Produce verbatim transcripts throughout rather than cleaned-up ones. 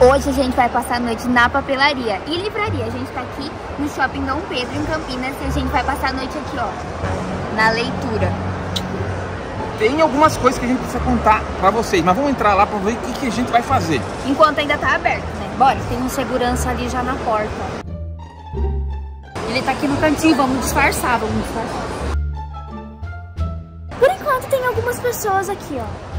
Hoje a gente vai passar a noite na papelaria e livraria. A gente tá aqui no Shopping Dom Pedro, em Campinas, e a gente vai passar a noite aqui, ó, na leitura. Tem algumas coisas que a gente precisa contar pra vocês, mas vamos entrar lá pra ver o que, que a gente vai fazer. Enquanto ainda tá aberto, né? Bora, tem um segurança ali já na porta. Ele tá aqui no cantinho, vamos disfarçar, vamos disfarçar. Por enquanto tem algumas pessoas aqui, ó.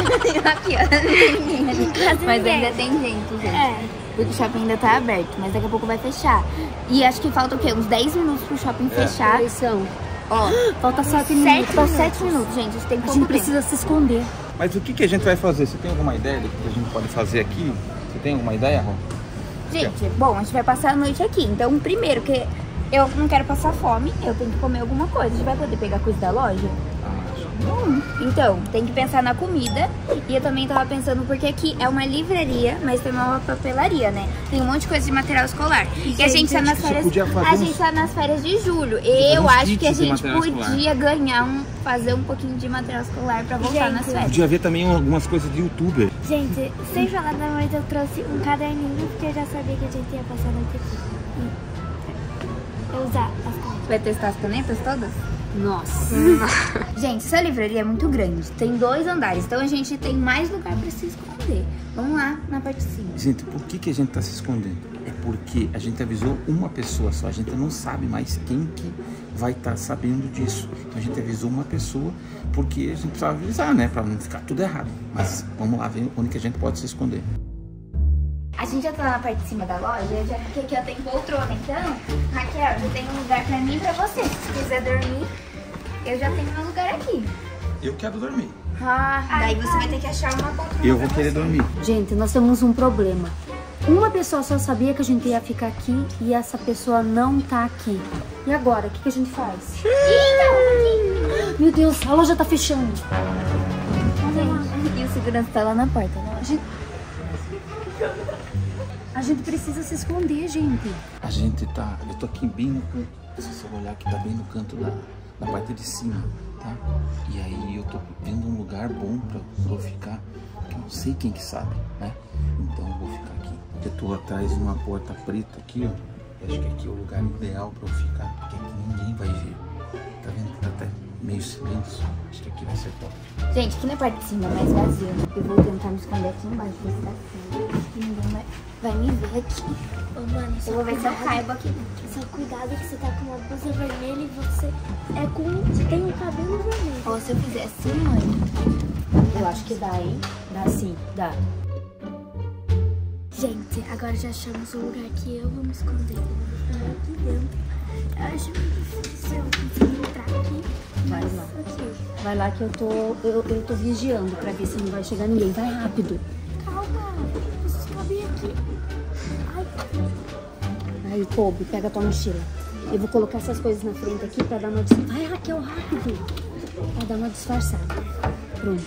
Aqui, ó. Mas ainda tem gente, gente. É. Porque o shopping ainda tá aberto, mas daqui a pouco vai fechar. E acho que falta o quê? Uns dez minutos pro shopping é. fechar. São, ó, falta sete minutos. Falta sete minutos, gente. A gente, a gente precisa se esconder. Mas o que, que a gente vai fazer? Você tem alguma ideia do que a gente pode fazer aqui? Você tem alguma ideia, Rô? Gente, bom, a gente vai passar a noite aqui. Então, primeiro, que eu não quero passar fome, eu tenho que comer alguma coisa. A gente vai poder pegar coisa da loja? Hum. Então, tem que pensar na comida. E eu também tava pensando, porque aqui é uma livraria, mas tem uma papelaria, né? Tem um monte de coisa de material escolar. Gente, e a gente tá nas férias. A gente uns... tá nas férias de julho. Eu acho que a gente podia escolar. ganhar um. Fazer um pouquinho de material escolar pra voltar gente, nas férias. Podia ver também algumas coisas de youtuber. Gente, sem falar da noite, eu trouxe um caderninho, porque eu já sabia que a gente ia passar a noite aqui. Eu usar as canetas. Vai testar as canetas todas? Nossa. Gente, essa livraria é muito grande. Tem dois andares, então a gente tem mais lugar pra se esconder. Vamos lá na parte de cima. Gente, por que, que a gente tá se escondendo? É porque a gente avisou uma pessoa só. A gente não sabe mais quem que vai estar tá sabendo disso. Então a gente avisou uma pessoa, porque a gente precisava avisar, né? Pra não ficar tudo errado. Mas vamos lá ver onde que a gente pode se esconder. A gente já tá na parte de cima da loja, já porque aqui eu tenho poltrona, então, Raquel, eu tenho um lugar pra mim e pra você. Se quiser dormir, eu já tenho meu lugar aqui. Eu quero dormir. Ah, daí ai, você ai. vai ter que achar uma poltrona. Eu vou querer você. dormir. Gente, nós temos um problema. Uma pessoa só sabia que a gente ia ficar aqui e essa pessoa não tá aqui. E agora, o que, que a gente faz? Meu Deus, a loja tá fechando. Gente, e o segurança tá lá na porta, né? A gente... A gente precisa se esconder, gente. A gente tá... Eu tô aqui bem no canto. Se você olhar aqui, tá bem no canto da, da parte de cima, tá? E aí eu tô vendo um lugar bom pra, pra eu ficar. Que eu não sei quem que sabe, né? Então eu vou ficar aqui. Eu tô atrás de uma porta preta aqui, ó. Eu acho que aqui é o lugar ideal pra eu ficar. Porque aqui ninguém vai ver. Tá vendo que tá até meio silêncio? Acho que aqui vai ser top. Gente, aqui na parte de cima é mais vazio. Eu vou tentar me esconder aqui embaixo. Acho que ninguém vai... Vai me ver aqui. Ô, mano, eu vou ver se eu caibo aqui. Só cuidado que você tá com uma blusa vermelha e você é com... Você tem um cabelo vermelho. Ó, se eu fizer assim, mãe. Eu acho que dá, hein? Dá sim, dá. Gente, agora já achamos o lugar que eu vou me esconder. Eu vou ficar aqui dentro. Eu acho muito difícil eu conseguir entrar aqui. Vai lá. Aqui. Vai lá que eu tô... Eu, eu tô vigiando pra ver se não vai chegar ninguém. Vai rápido. Calma. Aí, Kobe, pega a tua mochila. Eu vou colocar essas coisas na frente aqui pra dar uma disfarçada. Vai, Raquel, rápido! Pra dar uma disfarçada. Pronto.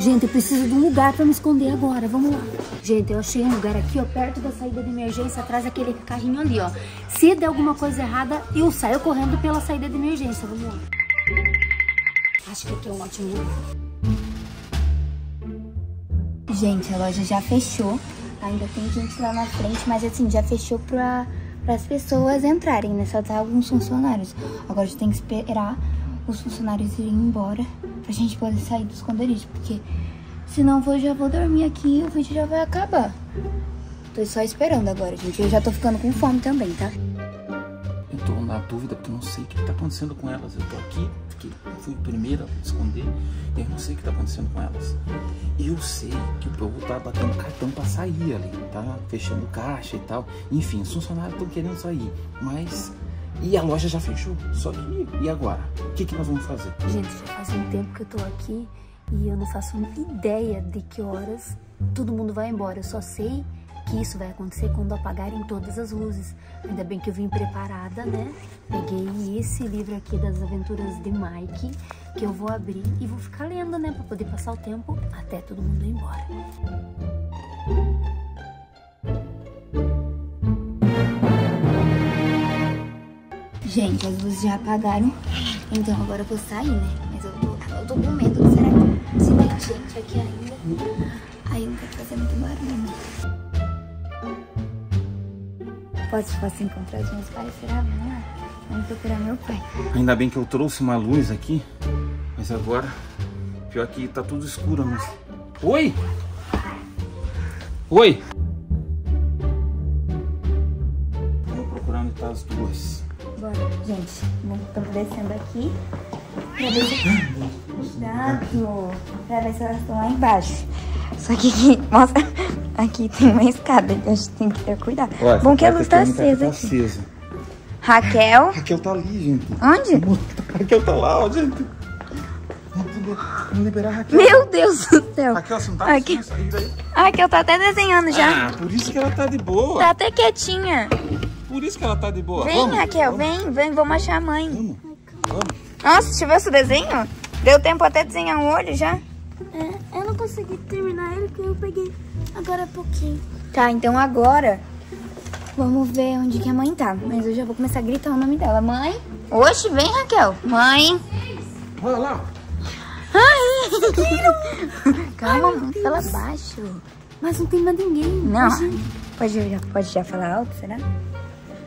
Gente, eu preciso de um lugar pra me esconder agora. Vamos lá. Gente, eu achei um lugar aqui, ó, perto da saída de emergência, atrás daquele carrinho ali, ó. Se der alguma coisa errada, eu saio correndo pela saída de emergência. Vamos lá. Acho que aqui é um ótimo lugar. Gente, a loja já fechou. Ainda tem gente lá na frente, mas assim, já fechou pra... para as pessoas entrarem, né? Só tá alguns funcionários. Agora a gente tem que esperar os funcionários irem embora pra gente poder sair do esconderijo, porque se não eu já vou dormir aqui e o vídeo já vai acabar. Tô só esperando agora, gente. Eu já tô ficando com fome também, tá? Eu tô na dúvida porque eu não sei o que tá acontecendo com elas. Eu tô aqui, porque eu fui o primeiro a esconder e eu não sei o que tá acontecendo com elas. Eu sei que o povo tá batendo cartão pra sair ali, tá fechando caixa e tal. Enfim, os funcionários estão querendo sair, mas... E a loja já fechou, só que e agora? O que, que nós vamos fazer? Gente, já faz um tempo que eu tô aqui e eu não faço ideia de que horas todo mundo vai embora. Eu só sei que isso vai acontecer quando apagarem todas as luzes. Ainda bem que eu vim preparada, né? Peguei esse livro aqui das Aventuras de Mike, que eu vou abrir e vou ficar lendo, né? Pra poder passar o tempo até todo mundo ir embora. Gente, as luzes já apagaram, então agora eu vou sair, né? Mas eu tô, eu tô com medo. Será que se tem gente aqui ainda? Aí não quero fazer muito barulho. Posso, posso encontrar os meus pais, será? Vamos lá. Vamos procurar meu pai. Ainda bem que eu trouxe uma luz aqui. Mas agora... Pior que tá tudo escuro, mas... Oi! Oi! Vamos procurar onde tá as duas. Bora, gente. Estamos descendo aqui. Pra ver se... Cuidado! Pra ver se elas estão lá embaixo. Só que aqui, mostra... Aqui tem uma escada, a gente tem que ter cuidado. Olha, bom que a luz tá acesa aqui. Acesa. Raquel? Raquel tá ali, gente. Onde? Raquel tá lá, ó, gente. Vamos liberar a Raquel. Meu Deus do céu. Raquel, você não tá Raquel... Aí? Raquel tá até desenhando já. Ah, por isso que ela tá de boa. Tá até quietinha. Por isso que ela tá de boa. Vem, vamos, Raquel, vamos. vem, vem, vamos achar a mãe. Vamos. Vamos. Nossa, deixa eu ver o seu desenho. Deu tempo até desenhar um olho já. É, eu não consegui terminar ele porque eu peguei agora há pouquinho. Tá, então agora vamos ver onde que a mãe tá. Mas eu já vou começar a gritar o nome dela. Mãe? Oxe, vem, Raquel. Mãe. Olha lá. Ai, calma, ai, fala baixo. Mas não tem mais ninguém. Não. Imagina. Pode já, pode já falar alto, será?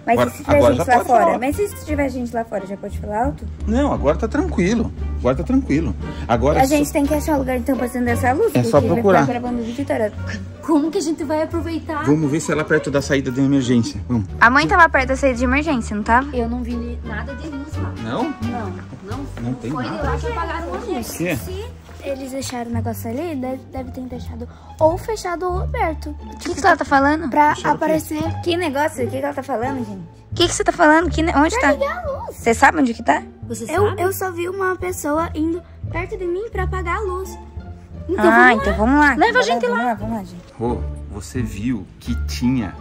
Mas agora, e se tiver gente lá fora? Falar. Mas e se tiver gente lá fora, já pode falar alto? Não, agora tá tranquilo. Agora tá tranquilo. Agora a gente só... tem que achar um lugar, então, passando essa luz. É só procurar. Como que a gente vai aproveitar? Vamos ver se ela é perto da saída de emergência. Vamos. A mãe tava perto da saída de emergência, não tava? Eu não vi nada de luz lá. Não? Não. Não, não, não tem foi nada. Foi lá que apagaram a luz. Se eles deixaram o negócio ali, deve, deve ter deixado ou fechado ou aberto. O que, que, que ela tá falando? Pra fechado aparecer. Que negócio? O que, que ela tá falando, gente? O que, que você tá falando? Que ne... Onde pra tá? Você sabe onde que tá? Eu, eu só vi uma pessoa indo perto de mim pra apagar a luz. Então, ah, vamos então vamos lá. Leva a gente lá. Vamos lá, vamos lá, gente. Rô, oh, você viu que tinha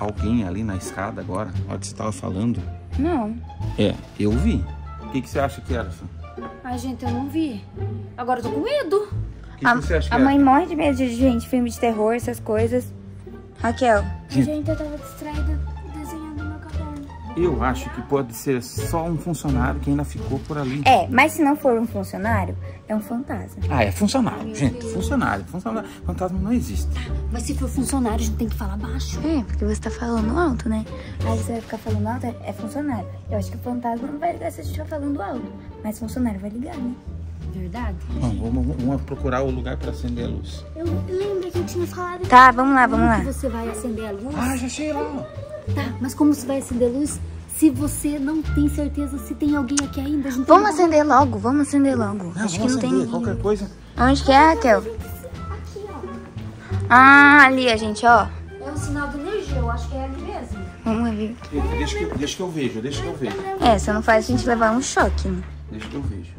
alguém ali na escada agora? Olha o que você tava falando. Não. É, eu vi. O que, que você acha que era, Fê? Ai, gente, eu não vi. Agora eu tô com medo. O que, a, que você acha que a era? Mãe morre de medo de gente, filme de terror, essas coisas. Raquel. Gente, gente eu tava distraída. Eu acho que pode ser só um funcionário que ainda ficou por ali. É, mas se não for um funcionário, é um fantasma. Ah, é funcionário, gente. Funcionário, funcionário. Fantasma não existe. Mas se for funcionário, a gente tem que falar baixo. É, porque você tá falando alto, né? Aí você vai ficar falando alto, é funcionário. Eu acho que o fantasma não vai ligar se a gente ficar falando alto. Mas funcionário vai ligar, né? Verdade? Bom, vamos, vamos procurar o lugar para acender a luz. Eu lembro que eu tinha falado... Tá, vamos lá, vamos lá. Que você vai acender a luz? Ah, já sei lá. Tá, mas como você vai acender luz se você não tem certeza se tem alguém aqui ainda? Vamos tem... acender logo, vamos acender logo. Não, acho que não tem ninguém. Qualquer coisa. Onde que é, Raquel? Aqui, ó. Ah, ali, a gente, ó. É um sinal de energia, eu acho que é ali mesmo. Vamos ver. Deixa que, deixa que eu vejo, deixa que eu vejo. É, só não faz a gente levar um choque, né? Deixa que eu vejo.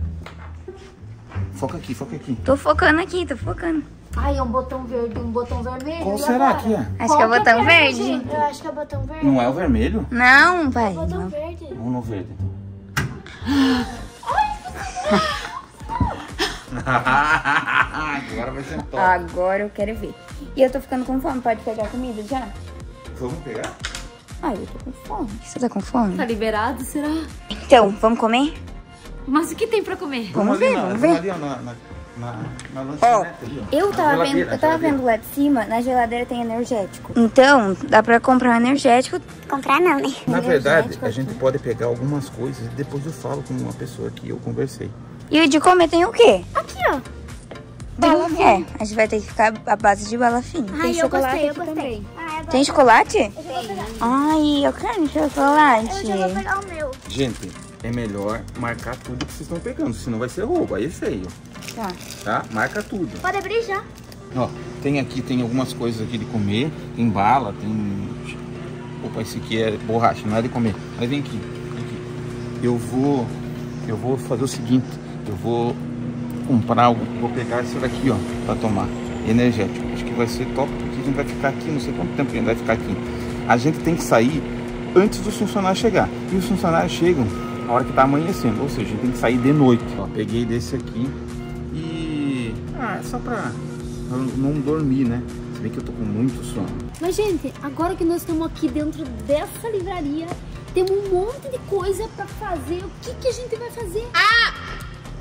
Foca aqui, foca aqui. Tô focando aqui, tô focando. Ai, é um botão verde, um botão vermelho. Qual será agora? Que é? Acho Qual que é o botão é verde. verde. Eu acho que é o botão verde. Não é o vermelho? Não, pai. É o botão não. verde. Vamos no verde. Agora vai ser top. Agora eu quero ver. E eu tô ficando com fome, pode pegar comida já? Vamos pegar? Ai, eu tô com fome. Você tá com fome? Tá liberado, será? Então, vamos comer? Mas o que tem pra comer? Vamos, vamos ver, vamos ver. ver. Na, na, na, na lanchonete, oh, ali, ó. Eu tava, vendo, eu tava vendo lá de cima, na geladeira tem energético. Então, dá pra comprar energético. Comprar não, né? Na verdade, a gente pode pegar algumas coisas e depois eu falo com uma pessoa que eu conversei. E de comer tem o quê? Aqui, ó. Bala fina. É, a gente vai ter que ficar à base de bala fina. Ai, tem eu chocolate gostei, eu gostei. Também. Ai, tem chocolate? Eu tem. Ai, eu quero chocolate. Eu já vou pegar o meu. Gente... É melhor marcar tudo que vocês estão pegando, senão vai ser roubo, aí é feio. Tá. Tá? Marca tudo. Pode abrir já. Ó, tem aqui, tem algumas coisas aqui de comer, tem bala, tem... Opa, esse aqui é borracha, não é de comer. Mas vem aqui, vem aqui. Eu vou... Eu vou fazer o seguinte, eu vou comprar, vou pegar esse daqui, ó, pra tomar. Energético. Acho que vai ser top, porque a gente vai ficar aqui, não sei quanto tempo a gente vai ficar aqui. A gente tem que sair antes dos funcionários chegar. E os funcionários chegam... A hora que tá amanhecendo, ou seja, tem que sair de noite. Ó, peguei desse aqui e... Ah, é só pra não dormir, né? Se bem que eu tô com muito sono. Mas, gente, agora que nós estamos aqui dentro dessa livraria, temos um monte de coisa pra fazer. O que que a gente vai fazer? Ah!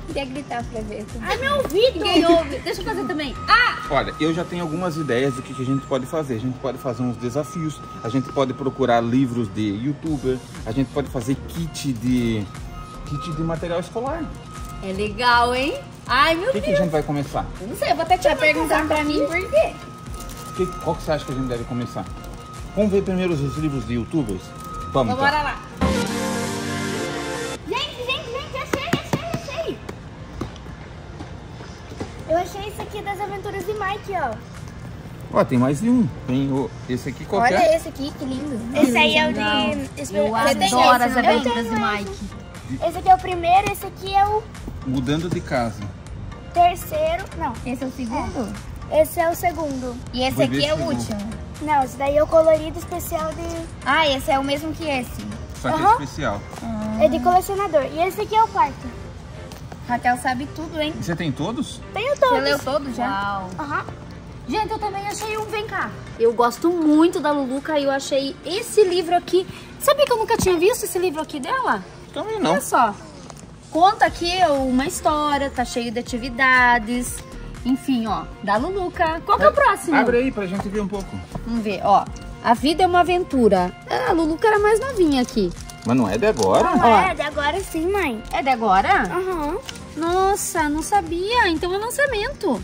Queria gritar pra ver. Ai, meu ouvido! Ninguém ouve. Deixa eu fazer também. Ah! Olha, eu já tenho algumas ideias do que a gente pode fazer. A gente pode fazer uns desafios, a gente pode procurar livros de youtuber, a gente pode fazer kit de... kit de material escolar. É legal, hein? Ai, meu que Deus! O que a gente vai começar? Eu não sei, eu vou até te vai perguntar pra mim por quê. Que, qual que você acha que a gente deve começar? Vamos ver primeiro os livros de youtubers? Vamos, então. Bora lá. Gente, gente, gente, achei, achei, achei. Eu achei isso aqui das Aventuras de Mike, ó. Ó, tem mais de um. Tem o, esse aqui, qualquer. Olha esse aqui, que lindo. Esse que aí lindo. é o de... Esse eu adoro esse, as Aventuras de Mike. Esse. esse aqui é o primeiro, esse aqui é o... Mudando de casa. Terceiro, não. Esse é o segundo? É. Esse é o segundo. E esse Vou aqui é o último. Não, esse daí é o colorido especial de... Ah, esse é o mesmo que esse. Só que uhum. é especial. Ah. É de colecionador. E esse aqui é o quarto. Raquel sabe tudo, hein? E você tem todos? Tenho todos. Você leu todos já? Aham. Uhum. Gente, eu também achei um. Vem cá. Eu gosto muito da Luluca e eu achei esse livro aqui. Sabe que eu nunca tinha visto esse livro aqui dela? Também não. Olha só. Conta aqui uma história, tá cheio de atividades. Enfim, ó, da Luluca. Qual que é o próximo? Abre aí pra gente ver um pouco. Vamos ver, ó. A vida é uma aventura. Ah, a Luluca era mais novinha aqui. Mas não é de agora? Não, ó. É de agora sim, mãe. É de agora? Aham. Uhum. Nossa, não sabia. Então é lançamento.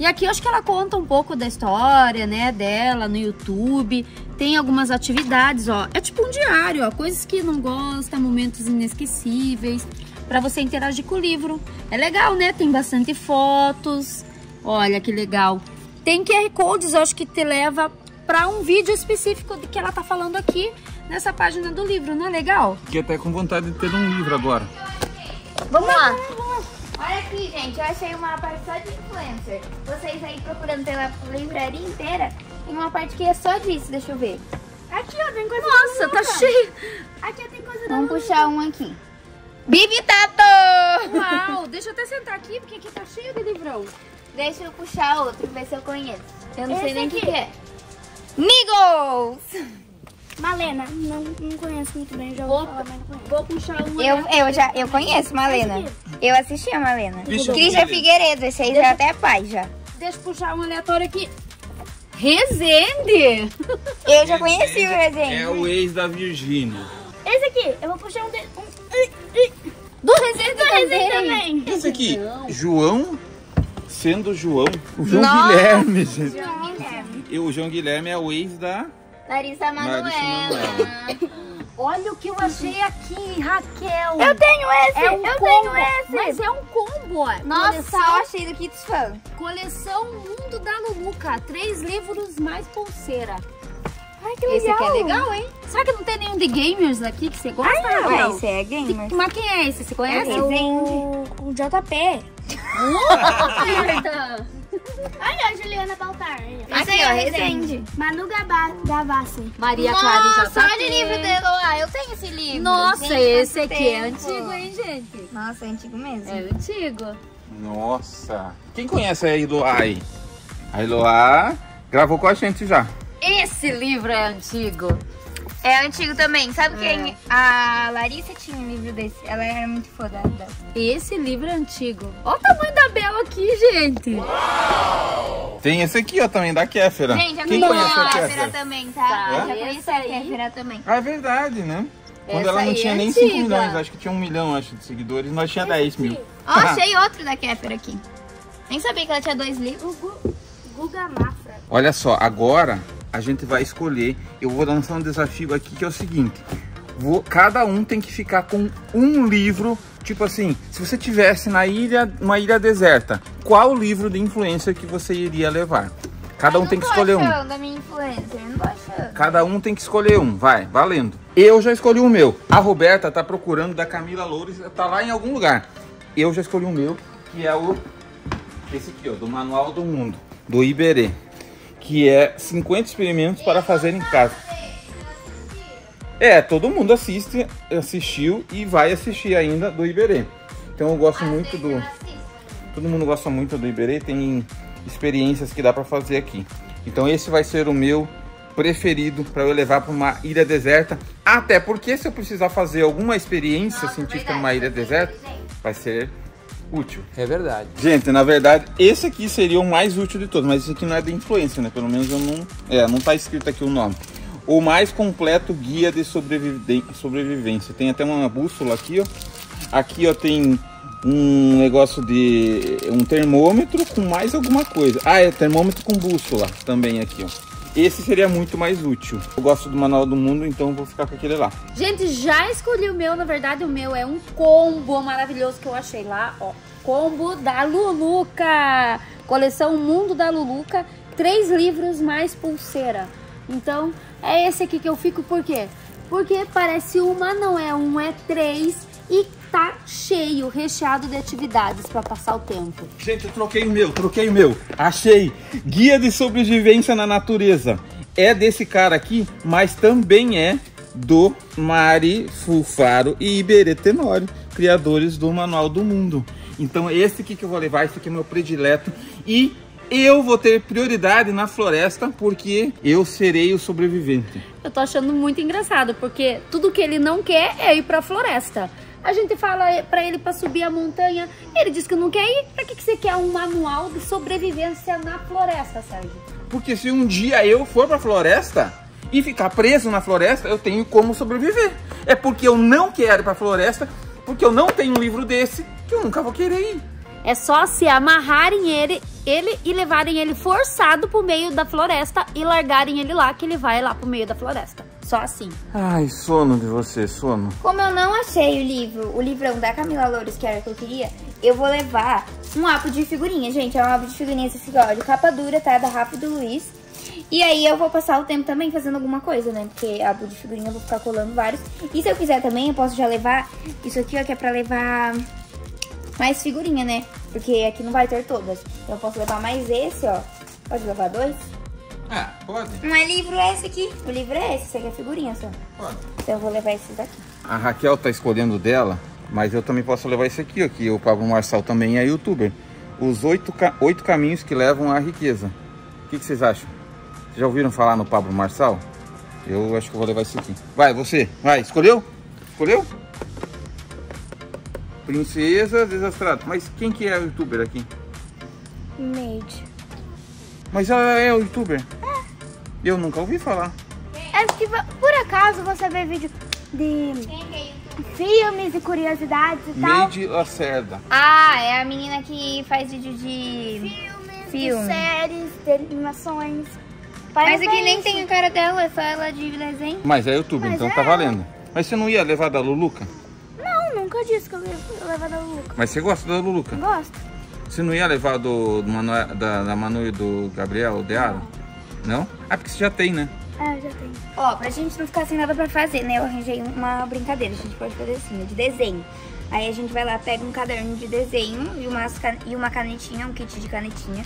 E aqui eu acho que ela conta um pouco da história, né, dela no YouTube. Tem algumas atividades, ó. É tipo um diário, ó. Coisas que não gosta, momentos inesquecíveis. Pra você interagir com o livro. É legal, né? Tem bastante fotos. Olha que legal. Tem Q R Codes, eu acho que te leva para um vídeo específico de que ela tá falando aqui nessa página do livro, não é legal? Fiquei até com vontade de ter um livro agora. Vamos lá. Olha aqui, gente, eu achei uma parte só de influencer. Vocês aí procurando pela livraria inteira, tem uma parte que é só disso, deixa eu ver. Aqui, ó, tem coisa. Nossa, tá cheio. Aqui, ó, tem coisa. Vamos puxar um aqui. Bibi Tato! Uau, deixa eu até sentar aqui, porque aqui tá cheio de livrão. Deixa eu puxar outro, ver se eu conheço. Eu não Esse sei nem o que é. Migos! Malena, não, não conheço muito bem o jogo. Vou, falar, mas não conheço. Vou puxar um. Eu, eu, já, eu conheço Malena. Eu assisti a Malena. Cristian Figueiredo, esse aí deixa, já até é pai já. Deixa eu puxar um aleatório aqui. Resende! Eu já conheci o Resende. É o ex da Virgínia. Esse aqui, eu vou puxar um... De, um Do Resende também. também. Esse aqui, João, sendo João, o João Nossa, Guilherme, gente. João Guilherme. E o João Guilherme é o ex da Larissa Manoela. Olha o que eu achei aqui, Raquel. Eu tenho esse, é um eu combo, tenho esse. Mas é um combo. Nossa, coleção, eu achei do Kids Fun. Coleção Mundo da Luluca, três livros mais pulseira. Ai, que legal. Esse aqui é legal, hein? Será que não tem nenhum de gamers aqui que você gosta? Ah, não, não. Esse é gamer. Mas quem é esse? Você conhece? É o... o J P. Olha, Juliana Baltar. Aqui, ó, Resende. Manu Gavassi. Maria Clara. Nossa, olha o livro da Eloá. Eu tenho esse livro. Nossa, gente, esse aqui tempo. é antigo, hein, gente? Nossa, é antigo mesmo. É antigo. Nossa. Quem conhece a Eloá aí? A Eloá gravou com a gente já. Esse livro é antigo. É antigo também. Sabe é. quem? A Larissa tinha um livro desse. Ela era muito foda. Esse livro é antigo. Olha o tamanho da Bela aqui, gente. Uau! Tem esse aqui, ó, também, da Kéfera. Gente, eu não quem conhece a Kéfera também, tá? É? Já conheci a Kéfera também. Ah, é verdade, né? Quando essa ela não tinha é nem antiga. cinco milhões, acho que tinha um milhão acho, de seguidores. Nós tinha dez mil. Ó, achei outro da Kéfera aqui. Nem sabia que ela tinha dois livros. Gug Guga Mafra. Olha só, agora... a gente vai escolher. Eu vou lançar um desafio aqui que é o seguinte: vou, cada um tem que ficar com um livro. Tipo assim, se você tivesse na ilha, uma ilha deserta, qual livro de influencer que você iria levar? Cada um tem que escolher um. Da minha influencer, não tô achando. Cada um tem que escolher um. Vai, valendo. Eu já escolhi o meu. A Roberta tá procurando da Camila Loures, tá lá em algum lugar. Eu já escolhi o meu, que é o esse aqui, ó, do Manual do Mundo, do Iberê. Que é cinquenta experimentos para fazer em casa. É, todo mundo assiste, assistiu e vai assistir ainda do Iberê. Então eu gosto muito do... Todo mundo gosta muito do Iberê, tem experiências que dá para fazer aqui. Então esse vai ser o meu preferido para eu levar para uma ilha deserta. Até porque se eu precisar fazer alguma experiência científica numa ilha deserta, vai ser útil. É verdade. Gente, na verdade, esse aqui seria o mais útil de todos, mas esse aqui não é da influência, né? Pelo menos eu não... É, não tá escrito aqui o nome. O mais completo guia de sobreviven... sobrevivência. Tem até uma bússola aqui, ó. Aqui, ó, tem um negócio de... um termômetro com mais alguma coisa. Ah, é termômetro com bússola também aqui, ó. Esse seria muito mais útil. Eu gosto do Manual do Mundo, então vou ficar com aquele lá. Gente, já escolhi o meu. Na verdade, o meu é um combo maravilhoso que eu achei lá, ó. Combo da Luluca. Coleção Mundo da Luluca. Três livros mais pulseira. Então, é esse aqui que eu fico. Por quê? Porque parece uma, não é um, é três. E tá cheio, recheado de atividades pra passar o tempo. Gente, eu troquei o meu, troquei o meu. Achei! Guia de sobrevivência na natureza. É desse cara aqui, mas também é do Mari Fulfaro e Iberê Tenório, criadores do Manual do Mundo. Então esse aqui que eu vou levar, esse aqui é meu predileto. E eu vou ter prioridade na floresta, porque eu serei o sobrevivente. Eu tô achando muito engraçado, porque tudo que ele não quer é ir pra floresta. A gente fala pra ele pra subir a montanha, ele diz que não quer ir. Pra que, que você quer um manual de sobrevivência na floresta, Sérgio? Porque se um dia eu for pra floresta e ficar preso na floresta, eu tenho como sobreviver. É porque eu não quero ir pra floresta, porque eu não tenho um livro desse, que eu nunca vou querer ir. É só se amarrarem ele, ele e levarem ele forçado pro meio da floresta e largarem ele lá, que ele vai lá pro meio da floresta. Só assim. Ai, sono de você, sono. Como eu não achei o livro, o livrão da Camila Loures, que era o que eu queria, eu vou levar um álbum de figurinha, gente. É um álbum de figurinhas esse aqui, ó, de capa dura, tá? Da Rápido Luiz. E aí eu vou passar o tempo também fazendo alguma coisa, né? Porque álbum de figurinha eu vou ficar colando vários. E se eu quiser também, eu posso já levar isso aqui, ó, que é pra levar... mais figurinha, né? Porque aqui não vai ter todas. Então eu posso levar mais esse, ó. Pode levar dois? Ah, pode. Não é livro esse aqui. O livro é esse. Esse aqui é figurinha só. Pode. Então eu vou levar esses daqui. A Raquel tá escolhendo dela, mas eu também posso levar esse aqui, ó. Que o Pablo Marçal também é youtuber. Os oito, ca... oito caminhos que levam à riqueza. O que, que vocês acham? Vocês já ouviram falar no Pablo Marçal? Eu acho que eu vou levar esse aqui. Vai, você. Vai. Escolheu? Escolheu? Princesa Desastrada. Mas quem que é o youtuber aqui? Made. Mas ela é o youtuber? É. Eu nunca ouvi falar. É que por acaso você vê vídeo de filmes e curiosidades e tal. Made Lacerda. Ah, é a menina que faz vídeo de filmes, filme. De séries, de animações. Parece mas aqui nem tem a cara dela, é só ela de desenho. Mas é youtuber, mas então é tá valendo. Mas você não ia levar da Luluca? Nunca disse que eu ia levar da Luluca. Mas você gosta da Luluca? Gosto. Você não ia levar do, do Manu, da, da Manu e do Gabriel, de Ara? Não? Ah, porque você já tem, né? Ah, já tem. Ó, pra gente não ficar sem nada pra fazer, né? Eu arranjei uma brincadeira, a gente pode fazer assim, de desenho. Aí a gente vai lá, pega um caderno de desenho e, umas, e uma canetinha, um kit de canetinha.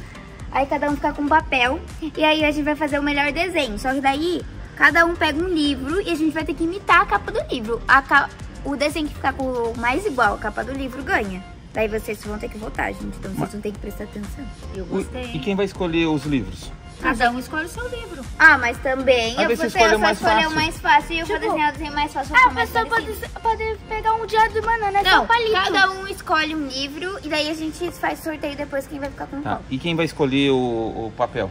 Aí cada um fica com um papel e aí a gente vai fazer o melhor desenho. Só que daí, cada um pega um livro e a gente vai ter que imitar a capa do livro. A capa... O desenho que ficar com o mais igual a capa do livro ganha. Daí vocês vão ter que votar, gente. Então vocês vão ter que prestar atenção. Eu gostei. E quem vai escolher os livros? Cada um escolhe o seu livro. Ah, mas também ah, eu vou escolher o mais fácil. E eu tipo, vou desenhar o desenho mais fácil. Ah, a pessoa pode, pode pegar um diário de banana. Não, cada um escolhe um livro. E daí a gente faz sorteio depois quem vai ficar com o tá. E quem vai escolher o, o papel?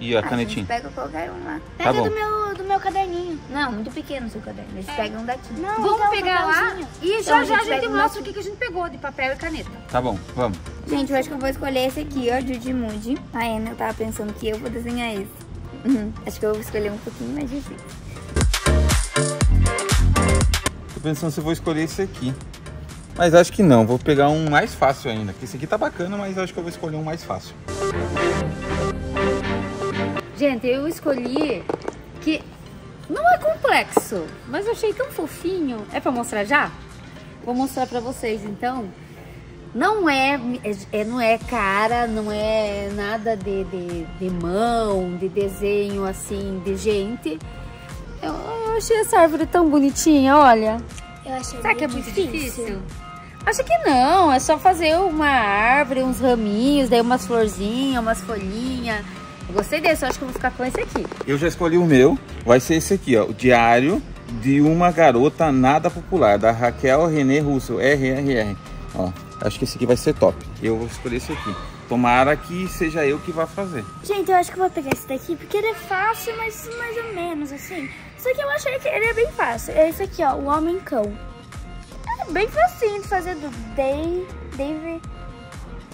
E a ah, canetinha? A gente pega qualquer um lá. Pega tá do, meu, do meu caderninho. Não, muito pequeno o seu caderno. Eles é. Pegam daqui. Não, vamos então, pegar lá e já então, já a gente, a gente mostra o que, que a gente pegou de papel e caneta. Tá bom, vamos. Gente, eu acho que eu vou escolher esse aqui, ó, Judy Moody. A Ana, eu tava pensando que eu vou desenhar esse. Uhum. Acho que eu vou escolher um pouquinho mais difícil. Tô pensando se eu vou escolher esse aqui. Mas acho que não, vou pegar um mais fácil ainda. Porque esse aqui tá bacana, mas acho que eu vou escolher um mais fácil. Gente, eu escolhi que não é complexo, mas eu achei tão fofinho. É pra mostrar já? Vou mostrar pra vocês, então. Não é, é, não é cara, não é nada de, de, de mão, de desenho, assim, de gente. Eu, eu achei essa árvore tão bonitinha, olha. Eu achei Será que é muito difícil? difícil? Acho que não, é só fazer uma árvore, uns raminhos, daí umas florzinhas, umas folhinhas. Eu gostei desse, eu acho que eu vou ficar com esse aqui. Eu já escolhi o meu, vai ser esse aqui, ó. O Diário de uma Garota Nada Popular, da Raquel René Russo, R R R. Ó, Acho que esse aqui vai ser top. Eu vou escolher esse aqui. Tomara que seja eu que vá fazer. Gente, eu acho que eu vou pegar esse daqui, porque ele é fácil, mas mais ou menos, assim. Só que eu achei que ele é bem fácil. É esse aqui, ó, o Homem-Cão. É bem facinho de fazer, do Day, David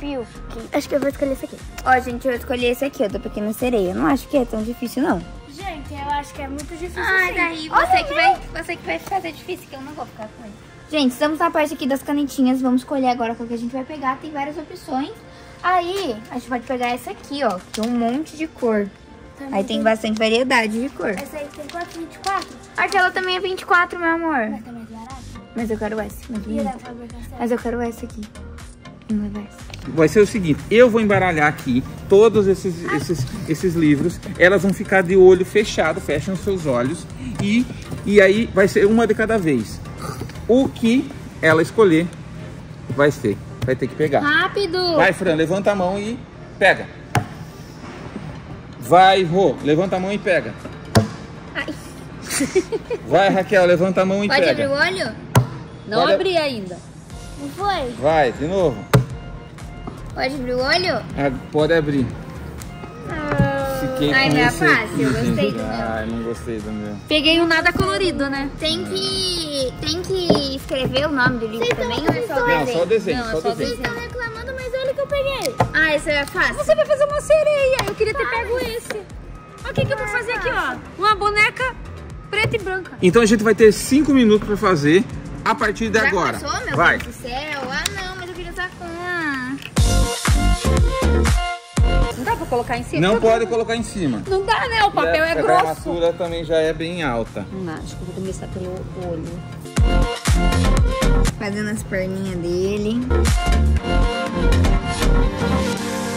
Pilkey. Acho que eu vou escolher esse aqui. Ó, gente, eu escolhi esse aqui, ó, da Pequena Sereia. Eu não acho que é tão difícil, não. Gente, eu acho que é muito difícil, ah, sim. Daí você que, vai, você que vai fazer difícil, que eu não vou ficar com ele. Gente, estamos na parte aqui das canetinhas. Vamos escolher agora qual que a gente vai pegar. Tem várias opções. Aí, a gente pode pegar essa aqui, ó, que é um monte de cor. Também aí tem bastante variedade de cor. Essa aí tem quatro, vinte e quatro? Aquela também é vinte e quatro, meu amor. Mas também é barata. Mas eu quero essa. Mas eu quero essa aqui. Não vai essa. Vai ser o seguinte, eu vou embaralhar aqui todos esses, esses, esses livros. Elas vão ficar de olho fechado, fecham os seus olhos. E, e aí vai ser uma de cada vez. O que ela escolher vai ser. Vai ter que pegar. Rápido! Vai, Fran, levanta a mão e pega. Vai, Rô, levanta a mão e pega. Ai. Vai, Raquel, levanta a mão e Pode pega. Pode abrir o olho? Não Pode... abri ainda. Não foi? Vai, de novo. Pode abrir o olho? Ah, pode abrir. Ai, não é fácil, eu gostei do meu. Ai, não gostei do meu. Peguei um nada colorido, né? Tem que, tem que escrever o nome do livro também, ou é só o desenho? Não, só o desenho, só o desenho. Vocês estão reclamando, mas olha o que eu peguei. Ah, esse é fácil. Você vai fazer uma sereia, eu queria ter pego esse. Olha o que, que eu vou fazer aqui, ó. Uma boneca preta e branca. Então a gente vai ter cinco minutos pra fazer a partir de agora. Já começou, meu Deus do céu? Ah, não, mas eu queria estar com... Não dá pra colocar em cima? Não pode colocar em cima. Não dá, né? O papel é, é grosso. A gramatura também já é bem alta. Não dá, acho que eu vou começar pelo olho. Fazendo as perninhas dele.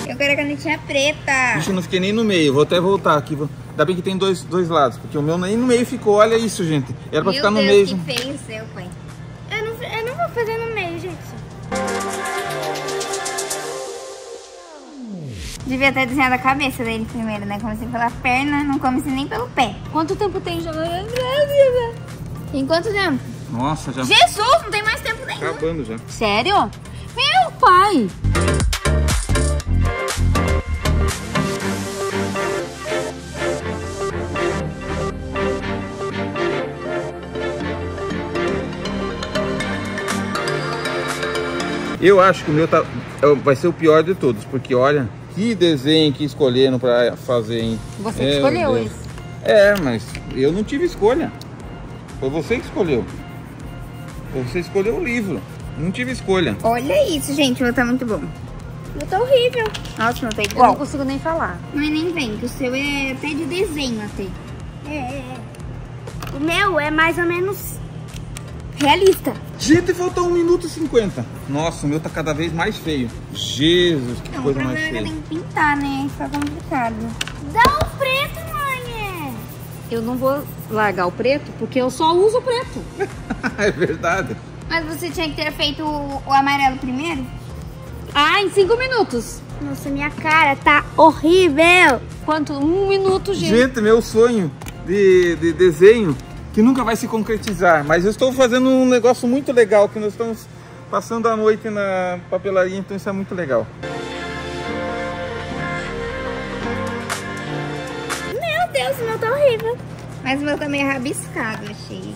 Eu quero a canetinha preta. Vixe, eu não fiquei nem no meio. Vou até voltar aqui. Ainda bem que tem dois, dois lados, porque o meu nem no meio ficou. Olha isso, gente. Era pra meu ficar Deus, no meio. Que feio o seu, pai. Eu não, eu não vou fazer no meio, gente. Devia até desenhar a cabeça dele primeiro, né? Comecei pela perna, não comecei nem pelo pé. Quanto tempo tem já? Tem quanto tempo? Nossa, já... Jesus, não tem mais tempo nenhum. Acabando já. Sério? Meu pai! Eu acho que o meu tá... vai ser o pior de todos, porque olha... Que desenho que escolheram pra fazer, hein? Você que escolheu isso. É, mas eu não tive escolha. Foi você que escolheu. Você escolheu o livro. Não tive escolha. Olha isso, gente. O meu tá muito bom. O meu tá horrível. Nossa, o meu tá igual. Eu não consigo nem falar. Mas nem vem, que o seu é até de desenho, até. É, é, é. O meu é mais ou menos realista. Gente, faltou um minuto e cinquenta. Nossa, o meu tá cada vez mais feio. Jesus, que não, coisa mais feia. O problema é que tem que pintar, né? Fica complicado. Dá o preto, mãe! Eu não vou largar o preto, porque eu só uso o preto. É verdade. Mas você tinha que ter feito o, o amarelo primeiro? Ah, em cinco minutos. Nossa, minha cara tá horrível. Quanto? Um minuto, gente. Gente, meu sonho de, de desenho... que nunca vai se concretizar, mas eu estou fazendo um negócio muito legal, que nós estamos passando a noite na papelaria, então isso é muito legal. Meu Deus, o meu tá horrível. Mas o meu também é rabiscado, achei.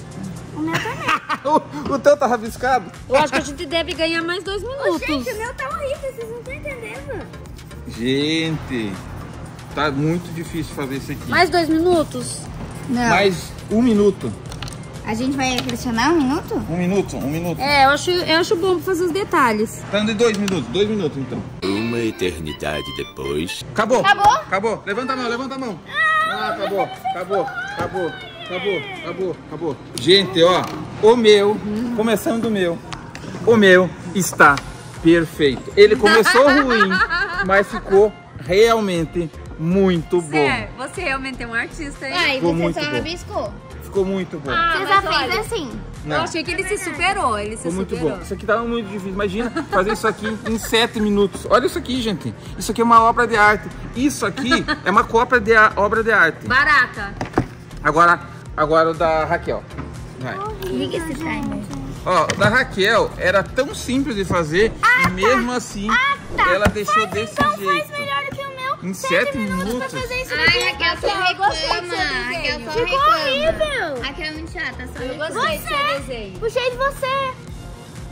O meu também. o, o teu tá rabiscado? Eu acho que a gente deve ganhar mais dois minutos. Ô, gente, o meu tá horrível, vocês não estão entendendo. Gente, tá muito difícil fazer isso aqui. Mais dois minutos? Não. Mais um minuto. A gente vai pressionar um minuto? Um minuto, um minuto. É, eu acho, eu acho bom pra fazer os detalhes. Tá de dois minutos, dois minutos então. Uma eternidade depois. Acabou. Acabou? Acabou. Levanta a mão, levanta a mão. Ah, acabou, acabou, acabou, acabou, acabou, acabou. Gente, ó, o meu, começando o meu, o meu está perfeito. Ele começou ruim, mas ficou realmente muito bom. Sério, você realmente é um artista, hein? Ah, e você só rabiscou? Ficou muito bom. Ah, você já fez assim? Não. Eu achei que ele se superou, ele se superou. Ficou muito bom. Isso aqui tava muito difícil. Imagina fazer isso aqui em sete minutos. Olha isso aqui, gente. Isso aqui é uma obra de arte. Isso aqui é uma cópia de obra de arte. Barata. Agora, agora o da Raquel. Vai. Liga esse timer. Ó, da Raquel era tão simples de fazer ah, e mesmo tá. assim ah, tá. ela deixou faz, desse então, jeito. Então faz melhor do que o meu. Em sete minutos. minutos pra fazer isso. Ai, Raquel, só reclama. Raquel, só ficou horrível. Raquel é muito chata, só eu gostei do seu desenho. Puxei de você.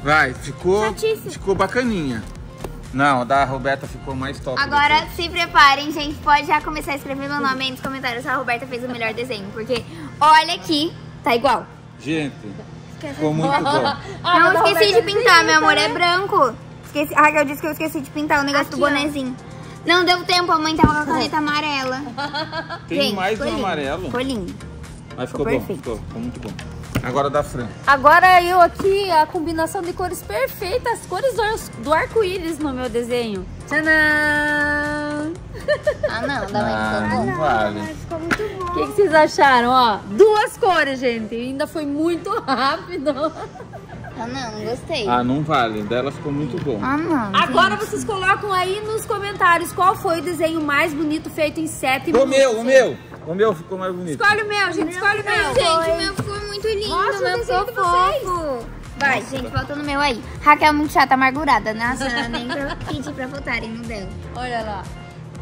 Vai, ficou, ficou bacaninha. Não, da Roberta ficou mais top. Agora se preparem, gente. Pode já começar a escrever meu nome aí nos comentários se a Roberta fez o melhor desenho. Porque olha aqui, tá igual. Gente, ficou muito bom. Ah, não esqueci de pintar, meu amor, é branco. Esqueci... Ah, Raquel disse que eu esqueci de pintar o negócio aqui, do bonezinho. Ó. Não deu tempo, a mãe tava com a caneta amarela. Tem gente, mais um amarelo. Ficou lindo. Mas ficou, ficou bom, ficou, ficou muito bom. Agora da Fran. Agora eu aqui, a combinação de cores perfeita, as cores do arco-íris no meu desenho. Tcharam! Ah não, da mãe ah, ficou bom. Vale. Mas ficou muito bom. O que, que vocês acharam? Ó, duas cores, gente. Ainda foi muito rápido. Ah não, não gostei. Ah, não vale. Dela ficou muito bom. Ah não. Agora gente, vocês colocam aí nos comentários qual foi o desenho mais bonito feito em sete minutos. O meu, o meu. O meu ficou mais bonito. Escolhe o meu, gente. Escolhe o meu. Gente, o meu ficou muito lindo. Nossa, o meu ficou fofo. Vai, nossa, gente, volta no meu aí. Raquel é muito chata, amargurada. Nossa, nem pra pedir pra votarem no dela. Olha lá.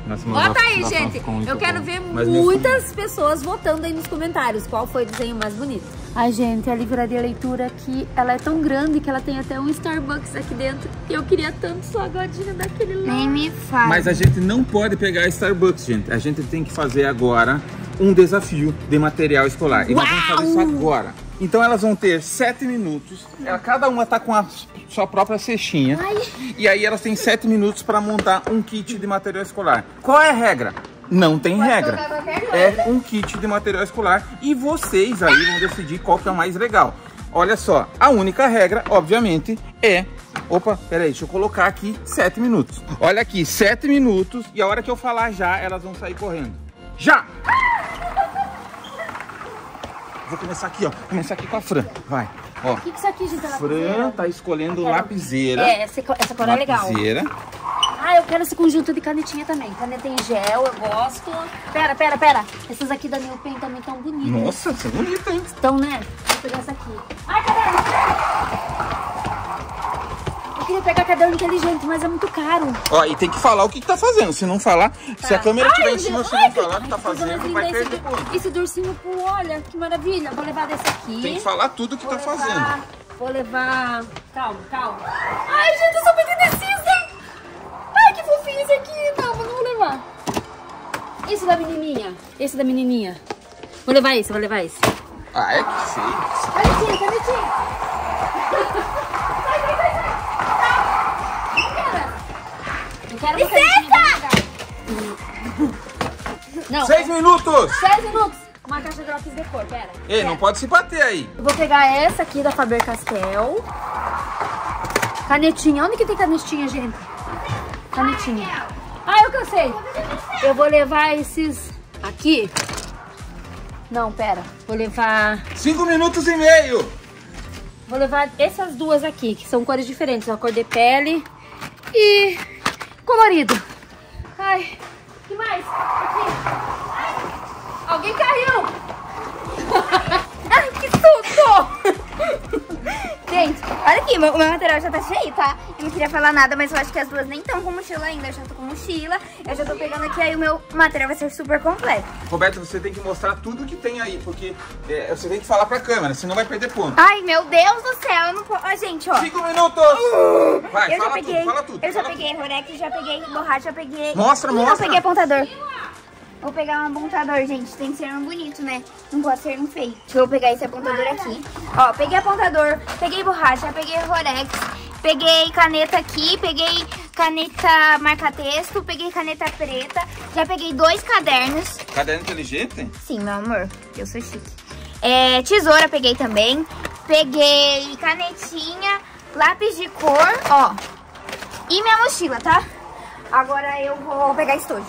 Nossa, bota aí, nossa, gente. Eu quero bom. ver mas muitas pessoas votando aí nos comentários qual foi o desenho mais bonito. Ai, gente, a livraria de leitura aqui, ela é tão grande que ela tem até um Starbucks aqui dentro. E eu queria tanto só a godinha daquele lá. Nem me fala. Mas a gente não pode pegar Starbucks, gente. A gente tem que fazer agora um desafio de material escolar. E uau! Nós vamos fazer isso agora. Então elas vão ter sete minutos. Ela, cada uma tá com a sua própria cestinha. Ai. E aí elas têm sete minutos para montar um kit de material escolar. Qual é a regra? Não tem pode regra. É um kit de material escolar. E vocês aí vão decidir qual que é o mais legal. Olha só, a única regra, obviamente, é... Opa, peraí, deixa eu colocar aqui sete minutos. Olha aqui, sete minutos. E a hora que eu falar já, elas vão sair correndo. Já! Vou começar aqui, ó. Começar aqui com a Fran. Vai, ó. O que que isso aqui, gente? Fran tá escolhendo quero... lapiseira. É, essa, essa cor lapiseira. é legal. Ah, eu quero esse conjunto de canetinha também. Caneta em gel, eu gosto. Pera, pera, pera. Essas aqui da New Pen também tão bonitas. Nossa, são bonitas, hein? Estão, né? Vou pegar essa aqui. Ai, cadê? Eu queria pegar caderno inteligente, mas é muito caro. Ó, e tem que falar o que que tá fazendo. Se não falar, tá. se a câmera estiver em cima, se não falar o que tá fazendo, vai perder ponto. Esse dorsinho, pô, olha, que maravilha. Vou levar desse aqui. Tem que falar tudo o que tá fazendo. Vou levar... Calma, calma. Ai, gente, eu sou muito indecisa. Ai, que fofinho esse aqui. Calma, não vou levar. Esse da menininha. Esse da menininha. Vou levar esse, vou levar esse. Ah, é que sei. Canetinha, canetinha. Quero não, Seis é... minutos! Seis minutos! Uma caixa de lápis de cor, pera. Ei, pera. Não pode se bater aí. Eu vou pegar essa aqui da Faber-Castell. Canetinha. Onde que tem canetinha, gente? Canetinha. Ah, eu cansei. Eu vou levar esses aqui. Não, pera. Vou levar... Cinco minutos e meio. Vou levar essas duas aqui, que são cores diferentes. Uma cor de pele e... colorido. Ai, que mais? Aqui. Ai, alguém caiu. Ai, que susto. Gente, olha aqui, o meu, meu material já tá cheio, tá? Eu não queria falar nada, mas eu acho que as duas nem estão com mochila ainda. Eu já tô com mochila, eu já tô pegando aqui, aí o meu material vai ser super completo. Roberto, você tem que mostrar tudo que tem aí, porque é, você tem que falar pra câmera, senão vai perder ponto. Ai, meu Deus do céu, eu não posso... Ó, gente, ó. Cinco minutos! Uh, vai, eu fala já peguei, tudo, fala tudo. Eu já peguei Rorex, já peguei borracha, já peguei... Mostra, mostra. Eu peguei apontador. Vou pegar um apontador, gente. Tem que ser um bonito, né? Não pode ser um feio. Vou pegar esse apontador aqui. Ó, peguei apontador, peguei borracha, peguei Rorex, peguei caneta aqui, peguei caneta marca-texto, peguei caneta preta, já peguei dois cadernos. Caderno inteligente? Sim, meu amor. Eu sou chique. É, tesoura peguei também. Peguei canetinha, lápis de cor, ó. E minha mochila, tá? Agora eu vou pegar estojo.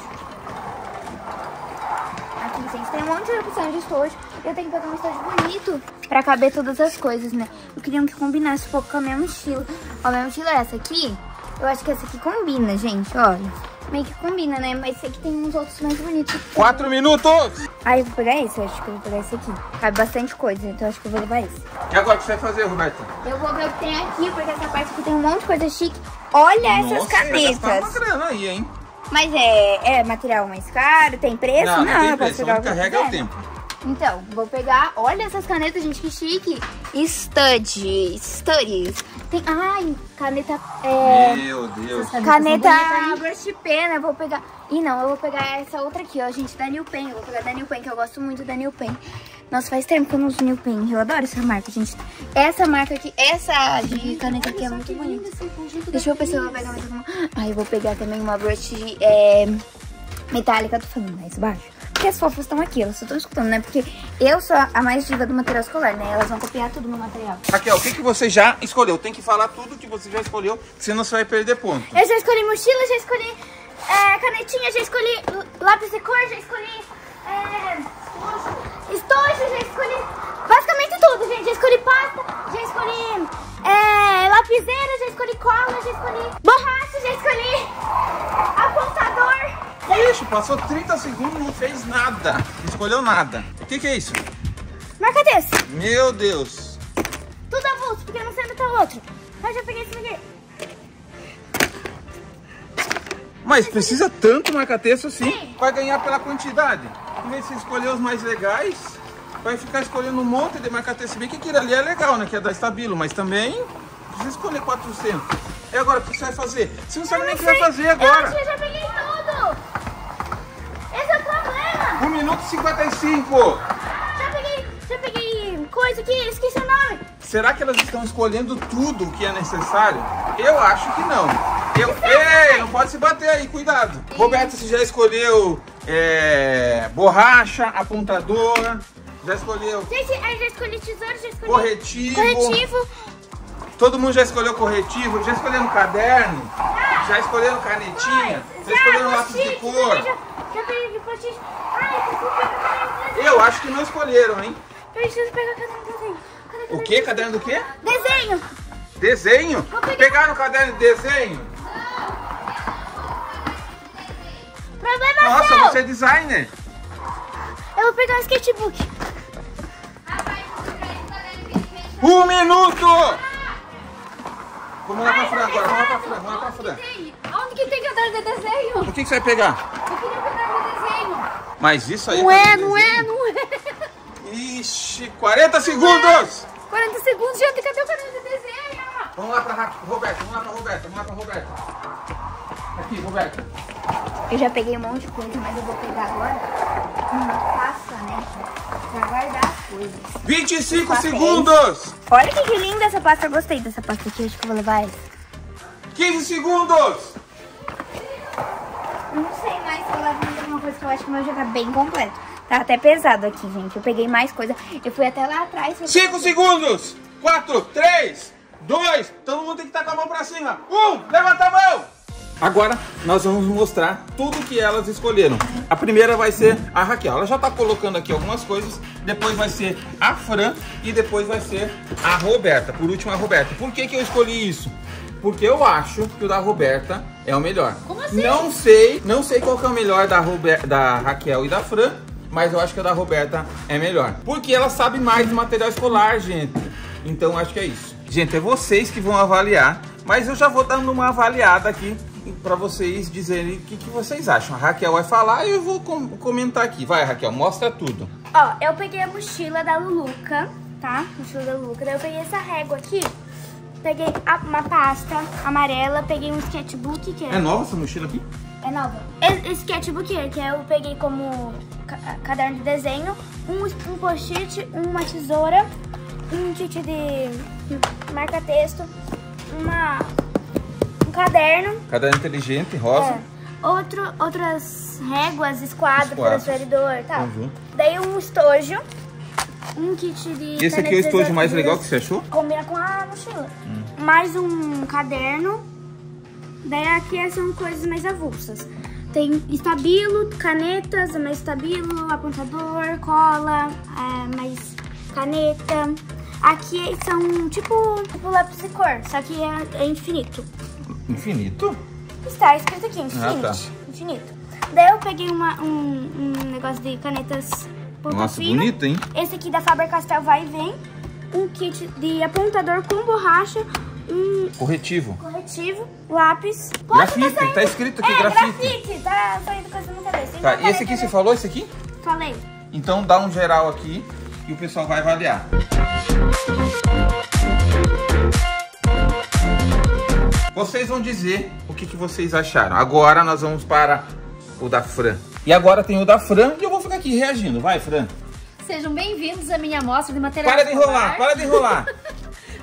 Gente, tem um monte de opção de estojo. Eu tenho que pegar um estojo bonito pra caber todas as coisas, né? Eu queria que combinasse um pouco com a minha mochila. Ó, minha mochila é essa aqui. Eu acho que essa aqui combina, gente, olha. meio que combina, né? Mas sei que tem uns outros mais bonitos. Quatro minutos! Aí eu vou pegar esse, eu acho que eu vou pegar esse aqui. Cabe bastante coisa, então eu acho que eu vou levar esse. E agora o que você vai fazer, Roberto? Eu vou ver o que tem aqui, porque essa parte aqui tem um monte de coisa chique. Olha, nossa, essas canetas! Vai gastar uma grana aí, hein? Mas é, é material mais caro, tem preço? Não, não, não tem preço, onde carrega o tempo. Então, vou pegar, olha essas canetas, gente, que chique. Studies, studies. Tem, ai, caneta, é... Meu Deus. Caneta brush pen, vou pegar... Ih, não, eu vou pegar essa outra aqui, ó, gente, da New Pen. Eu vou pegar da New Pen, que eu gosto muito da New Pen. Nossa, faz tempo que eu não uso New Pen, eu adoro essa marca, gente. Essa marca aqui, essa de caneta aqui é muito bonita. Deixa eu ver se eu vou pegar mais alguma. Ai, eu vou pegar também uma brush é, metálica, tô falando mais baixo. Porque as fofas estão aqui, elas só estão escutando, né? Porque eu sou a mais diva do material escolar, né? Elas vão copiar tudo no material. Raquel, o que, que você já escolheu? Tem que falar tudo que você já escolheu, senão você vai perder ponto. Eu já escolhi mochila, já escolhi é, canetinha, já escolhi lápis de cor, já escolhi é, estojo, já escolhi basicamente tudo, gente. Já escolhi pasta, já escolhi é, lapiseira, já escolhi cola, já escolhi borracha, já escolhi apontador. Ixi, passou trinta segundos e não fez nada. Não escolheu nada. O que, que é isso? Marca desse. Meu Deus. Tudo avulso, porque eu não sei onde tá o outro. Eu já peguei esse aqui. Mas precisa tanto marca-texto assim. Sim. Vai ganhar pela quantidade. Em vez de escolher os mais legais, vai ficar escolhendo um monte de marca-texto. Bem que aquilo ali é legal, né? Que é da Estabilo, mas também precisa escolher quatrocentos. E agora, o que você vai fazer? Você não sabe nem o que vai fazer agora. Eu acho que eu já peguei tudo. um minuto e cinquenta e cinco. Já peguei, já peguei coisa que esqueci o nome. Será que elas estão escolhendo tudo o que é necessário? Eu acho que não. Eu, ei, não pode se bater aí, cuidado. E... Roberto, você já escolheu é, borracha, apontadora, já escolheu... Gente, eu já escolhi tesouro, já escolhi... Corretivo. Corretivo. Todo mundo já escolheu corretivo, já escolheu um caderno, ah, já escolheu canetinha, mas, já, já escolheu lápis de cor. Já, já peguei de potinho. Eu acho que não escolheram, hein? Eu preciso pegar o caderno de desenho. O que? Caderno do quê? Desenho. Desenho? Pegaram o caderno de desenho? Problema seu. Nossa, você é designer. Eu vou pegar o sketchbook. Um minuto! Vamos lá pra Fran agora, vamos lá pra Fran, vamos lá pra Fran. Onde que tem caderno de desenho? O que você vai pegar? Eu queria o caderno de desenho. Mas isso aí... Não é, não é, não é. Ixi, quarenta segundos! quarenta segundos, gente, cadê o caderno de desenho? Vamos lá pra Roberto, vamos lá pra Roberto, vamos lá pra Roberto. Aqui, Roberto. Eu já peguei um monte de coisa, mas eu vou pegar agora uma pasta, né? Pra guardar as coisas. vinte e cinco segundos! Olha que, que linda essa pasta, eu gostei dessa pasta aqui, acho que eu vou levar essa. quinze segundos! Não sei mais se eu levo mais alguma coisa, que eu acho que o meu já tá bem completo. Tá até pesado aqui, gente. Eu peguei mais coisa. Eu fui até lá atrás. cinco segundos! quatro, três, dois. Todo mundo tem que estar com a mão pra cima. um, levanta a mão! Agora nós vamos mostrar tudo que elas escolheram. A primeira vai ser a Raquel. Ela já tá colocando aqui algumas coisas. Depois vai ser a Fran. E depois vai ser a Roberta. Por último, a Roberta. Por que que eu escolhi isso? Porque eu acho que o da Roberta é o melhor. Como assim? Não sei, não sei qual que é o melhor da, Robert, da Raquel e da Fran, mas eu acho que o da Roberta é melhor. Porque ela sabe mais do material escolar, gente. Então acho que é isso. Gente, é vocês que vão avaliar, mas eu já vou dando uma avaliada aqui pra vocês dizerem o que, que vocês acham. A Raquel vai falar e eu vou com comentar aqui. Vai, Raquel, mostra tudo. Ó, eu peguei a mochila da Luluca, tá? Mochila da Luluca. Daí eu peguei essa régua aqui. Peguei uma pasta amarela, peguei um sketchbook que é... É nova essa mochila aqui? É nova. Esse sketchbook que eu peguei como caderno de desenho, um, um post-it, uma tesoura, um kit de marca-texto, uma, um caderno. Caderno inteligente, rosa. É. Outro, outras réguas, esquadro, transferidor e tal. Uhum. Daí um estojo. Um kit de... Esse aqui é o estojo mais legal que você achou? Combina com a mochila. Hum. Mais um caderno. Daí aqui são coisas mais avulsas. Tem Estabilo, canetas, mais Estabilo, apontador, cola, é, mais caneta. Aqui são tipo, tipo lápis de cor, só que é, é infinito. Infinito? Está escrito aqui, infinito. Ah, tá. infinito. Daí eu peguei uma, um, um negócio de canetas ponta Nossa, fina. Bonito, hein? Esse aqui da Faber-Castell vai e vem. Um kit de apontador com borracha. Um corretivo. Corretivo, lápis. Grafite, tá, tá escrito aqui, é, grafite. grafite. Tá saindo coisa na cabeça. Tá, e esse aqui, você falou esse aqui? Falei. Então dá um geral aqui e o pessoal vai avaliar. Vocês vão dizer o que, que vocês acharam. Agora nós vamos para o da Fran. E agora tem o da Fran e eu vou ficar aqui reagindo. Vai, Fran. Sejam bem-vindos à minha amostra de material para escolar. De enrolar, para de enrolar.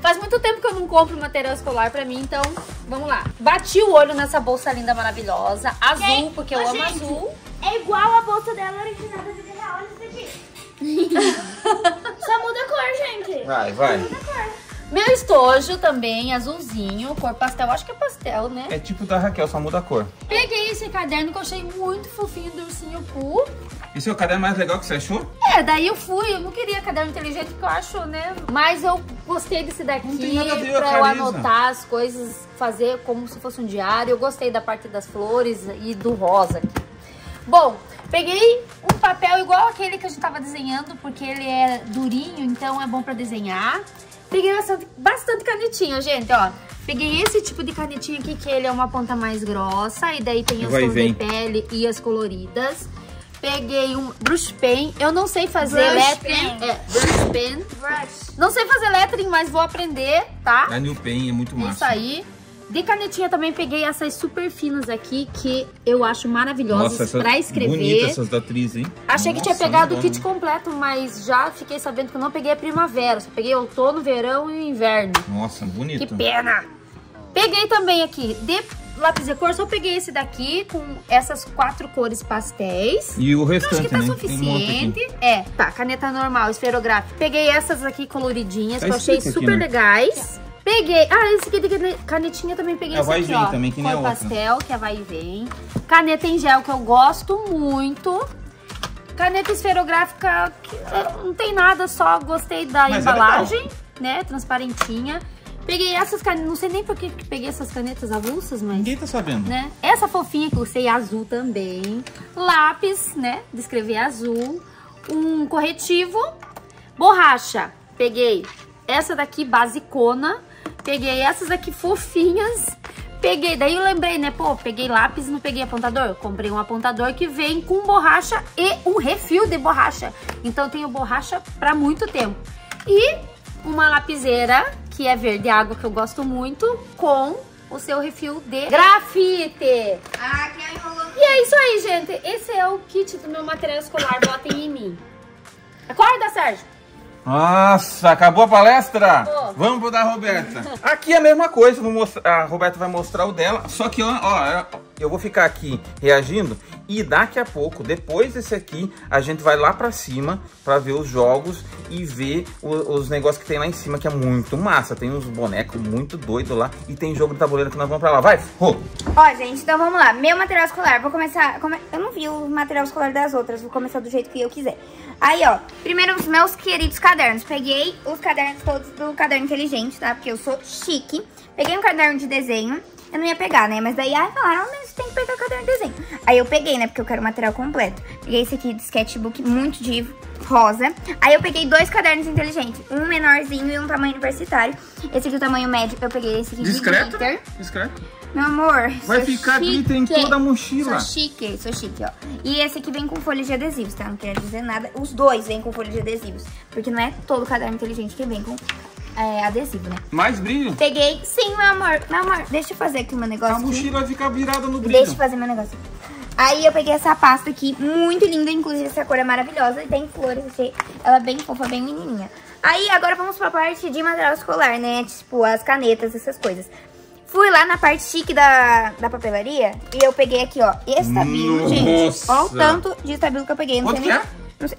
Faz muito tempo que eu não compro material escolar pra mim, então vamos lá. Bati o olho nessa bolsa linda, maravilhosa. Azul, gente, porque eu amo gente, azul. É igual a bolsa dela original da Bibi Tato. Olha isso aqui. Só muda a cor, gente. Vai, vai. Só muda a cor. Meu estojo também, azulzinho, cor pastel, acho que é pastel, né? É tipo da Raquel, só muda a cor. Peguei esse caderno que eu achei muito fofinho do ursinho Poo. Esse é o caderno mais legal que você achou? É, daí eu fui, eu não queria caderno inteligente porque eu acho, né? Mas eu gostei desse daqui ver, pra eu anotar as coisas, fazer como se fosse um diário. Eu gostei da parte das flores e do rosa aqui. Bom, peguei um papel igual aquele que a gente tava desenhando, porque ele é durinho, então é bom pra desenhar. Peguei bastante, bastante canetinha, gente, ó. Peguei esse tipo de canetinha aqui, que ele é uma ponta mais grossa. E daí tem as cores de pele e as coloridas. Peguei um brush pen. Eu não sei fazer brush lettering. Pen. É, brush pen. Brush. Não sei fazer lettering, mas vou aprender, tá? A New Pen é muito massa. Isso aí. De canetinha também peguei essas super finas aqui, que eu acho maravilhosas. Nossa, essa pra escrever. Bonita essas da Tris, hein? Achei Nossa, que tinha pegado o kit completo, mas já fiquei sabendo que eu não peguei a primavera. Só peguei outono, verão e inverno. Nossa, bonito. Que pena. Peguei também aqui, de lápis de cor, só peguei esse daqui com essas quatro cores pastéis. E o restante, né? Acho que tá né? suficiente. Um é, tá, caneta normal, esferográfica. Peguei essas aqui coloridinhas, tá que eu achei aqui, super né? legais. Peguei, ah, esse aqui de canetinha também peguei é, esse aqui, ó. Também, que nem cor pastel, que é vai e vem. Caneta em gel, que eu gosto muito. Caneta esferográfica, que não tem nada, só gostei da Mas embalagem, é né, transparentinha. Peguei essas canetas, não sei nem por que peguei essas canetas avulsas, mas... Ninguém tá sabendo. Né? Essa fofinha que eu sei, azul também. Lápis, né, de escrever azul. Um corretivo. Borracha, peguei essa daqui, basicona. Peguei essas aqui, fofinhas. Peguei, daí eu lembrei, né, pô, peguei lápis, não peguei apontador. Eu comprei um apontador que vem com borracha e um refil de borracha. Então eu tenho borracha pra muito tempo. E uma lapiseira... que é verde água, que eu gosto muito, com o seu refil de grafite. Ah, que enrolou. E é isso aí, gente. Esse é o kit do meu material escolar. Botem em mim. Acorda, Sérgio. Nossa, acabou a palestra? Acabou. Vamos pro da Roberta. Aqui é a mesma coisa. Vou mostrar, a Roberta vai mostrar o dela. Só que, ó, ó, eu vou ficar aqui reagindo. E daqui a pouco, depois desse aqui, a gente vai lá pra cima pra ver os jogos e ver os, os negócios que tem lá em cima, que é muito massa. Tem uns bonecos muito doidos lá e tem jogo de tabuleiro que nós vamos pra lá. Vai, Rô! Ó, gente, então vamos lá. Meu material escolar, vou começar... Come... Eu não vi o material escolar das outras, vou começar do jeito que eu quiser. Aí, ó, primeiro os meus queridos cadernos. Peguei os cadernos todos do Caderno Inteligente, tá? Porque eu sou chique. Peguei um caderno de desenho. Eu não ia pegar, né? Mas daí, ah, falaram, mas tem que pegar o caderno de desenho. Aí eu peguei, né? Porque eu quero o material completo. Peguei esse aqui de sketchbook, muito de rosa. Aí eu peguei dois cadernos inteligentes. Um menorzinho e um tamanho universitário. Esse aqui é o tamanho médio. Eu peguei esse aqui discreto, de glitter. Discreto. Meu amor, vai ficar glitter em toda a mochila. Sou chique, sou chique, ó. E esse aqui vem com folha de adesivos, tá? Não quero dizer nada. Os dois vêm com folha de adesivos. Porque não é todo caderno inteligente que vem com... É, adesivo, né? Mais brilho? Peguei. Sim, meu amor. Meu amor, deixa eu fazer aqui o meu negócio. A mochila vai ficar virada no brilho. Deixa eu fazer meu negócio. Aí eu peguei essa pasta aqui, muito linda. Inclusive, essa cor é maravilhosa. E tem flores. Ela é bem fofa, bem menininha. Aí, agora vamos pra parte de material escolar, né? Tipo, as canetas, essas coisas. Fui lá na parte chique da, da papelaria. E eu peguei aqui, ó. Estabilo, gente. Olha o tanto de estabilo que eu peguei. Não sei nem... É? Não sei.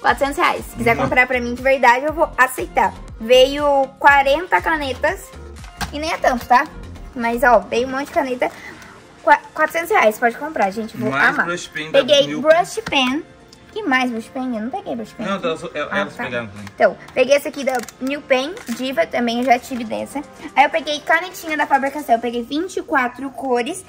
quatrocentos reais. Se quiser comprar pra mim de verdade, eu vou aceitar. Veio quarenta canetas. E nem é tanto, tá? Mas, ó, veio um monte de caneta. quatrocentos reais, pode comprar, gente. Vou amar. Peguei brush pen. Que mais, brush pen? Eu não peguei brush pen. Não, elas, elas ah, tá. pegaram também. Então, peguei essa aqui da New Pen, Diva, também eu já tive dessa. Aí eu peguei canetinha da Faber-Castell, eu peguei vinte e quatro cores.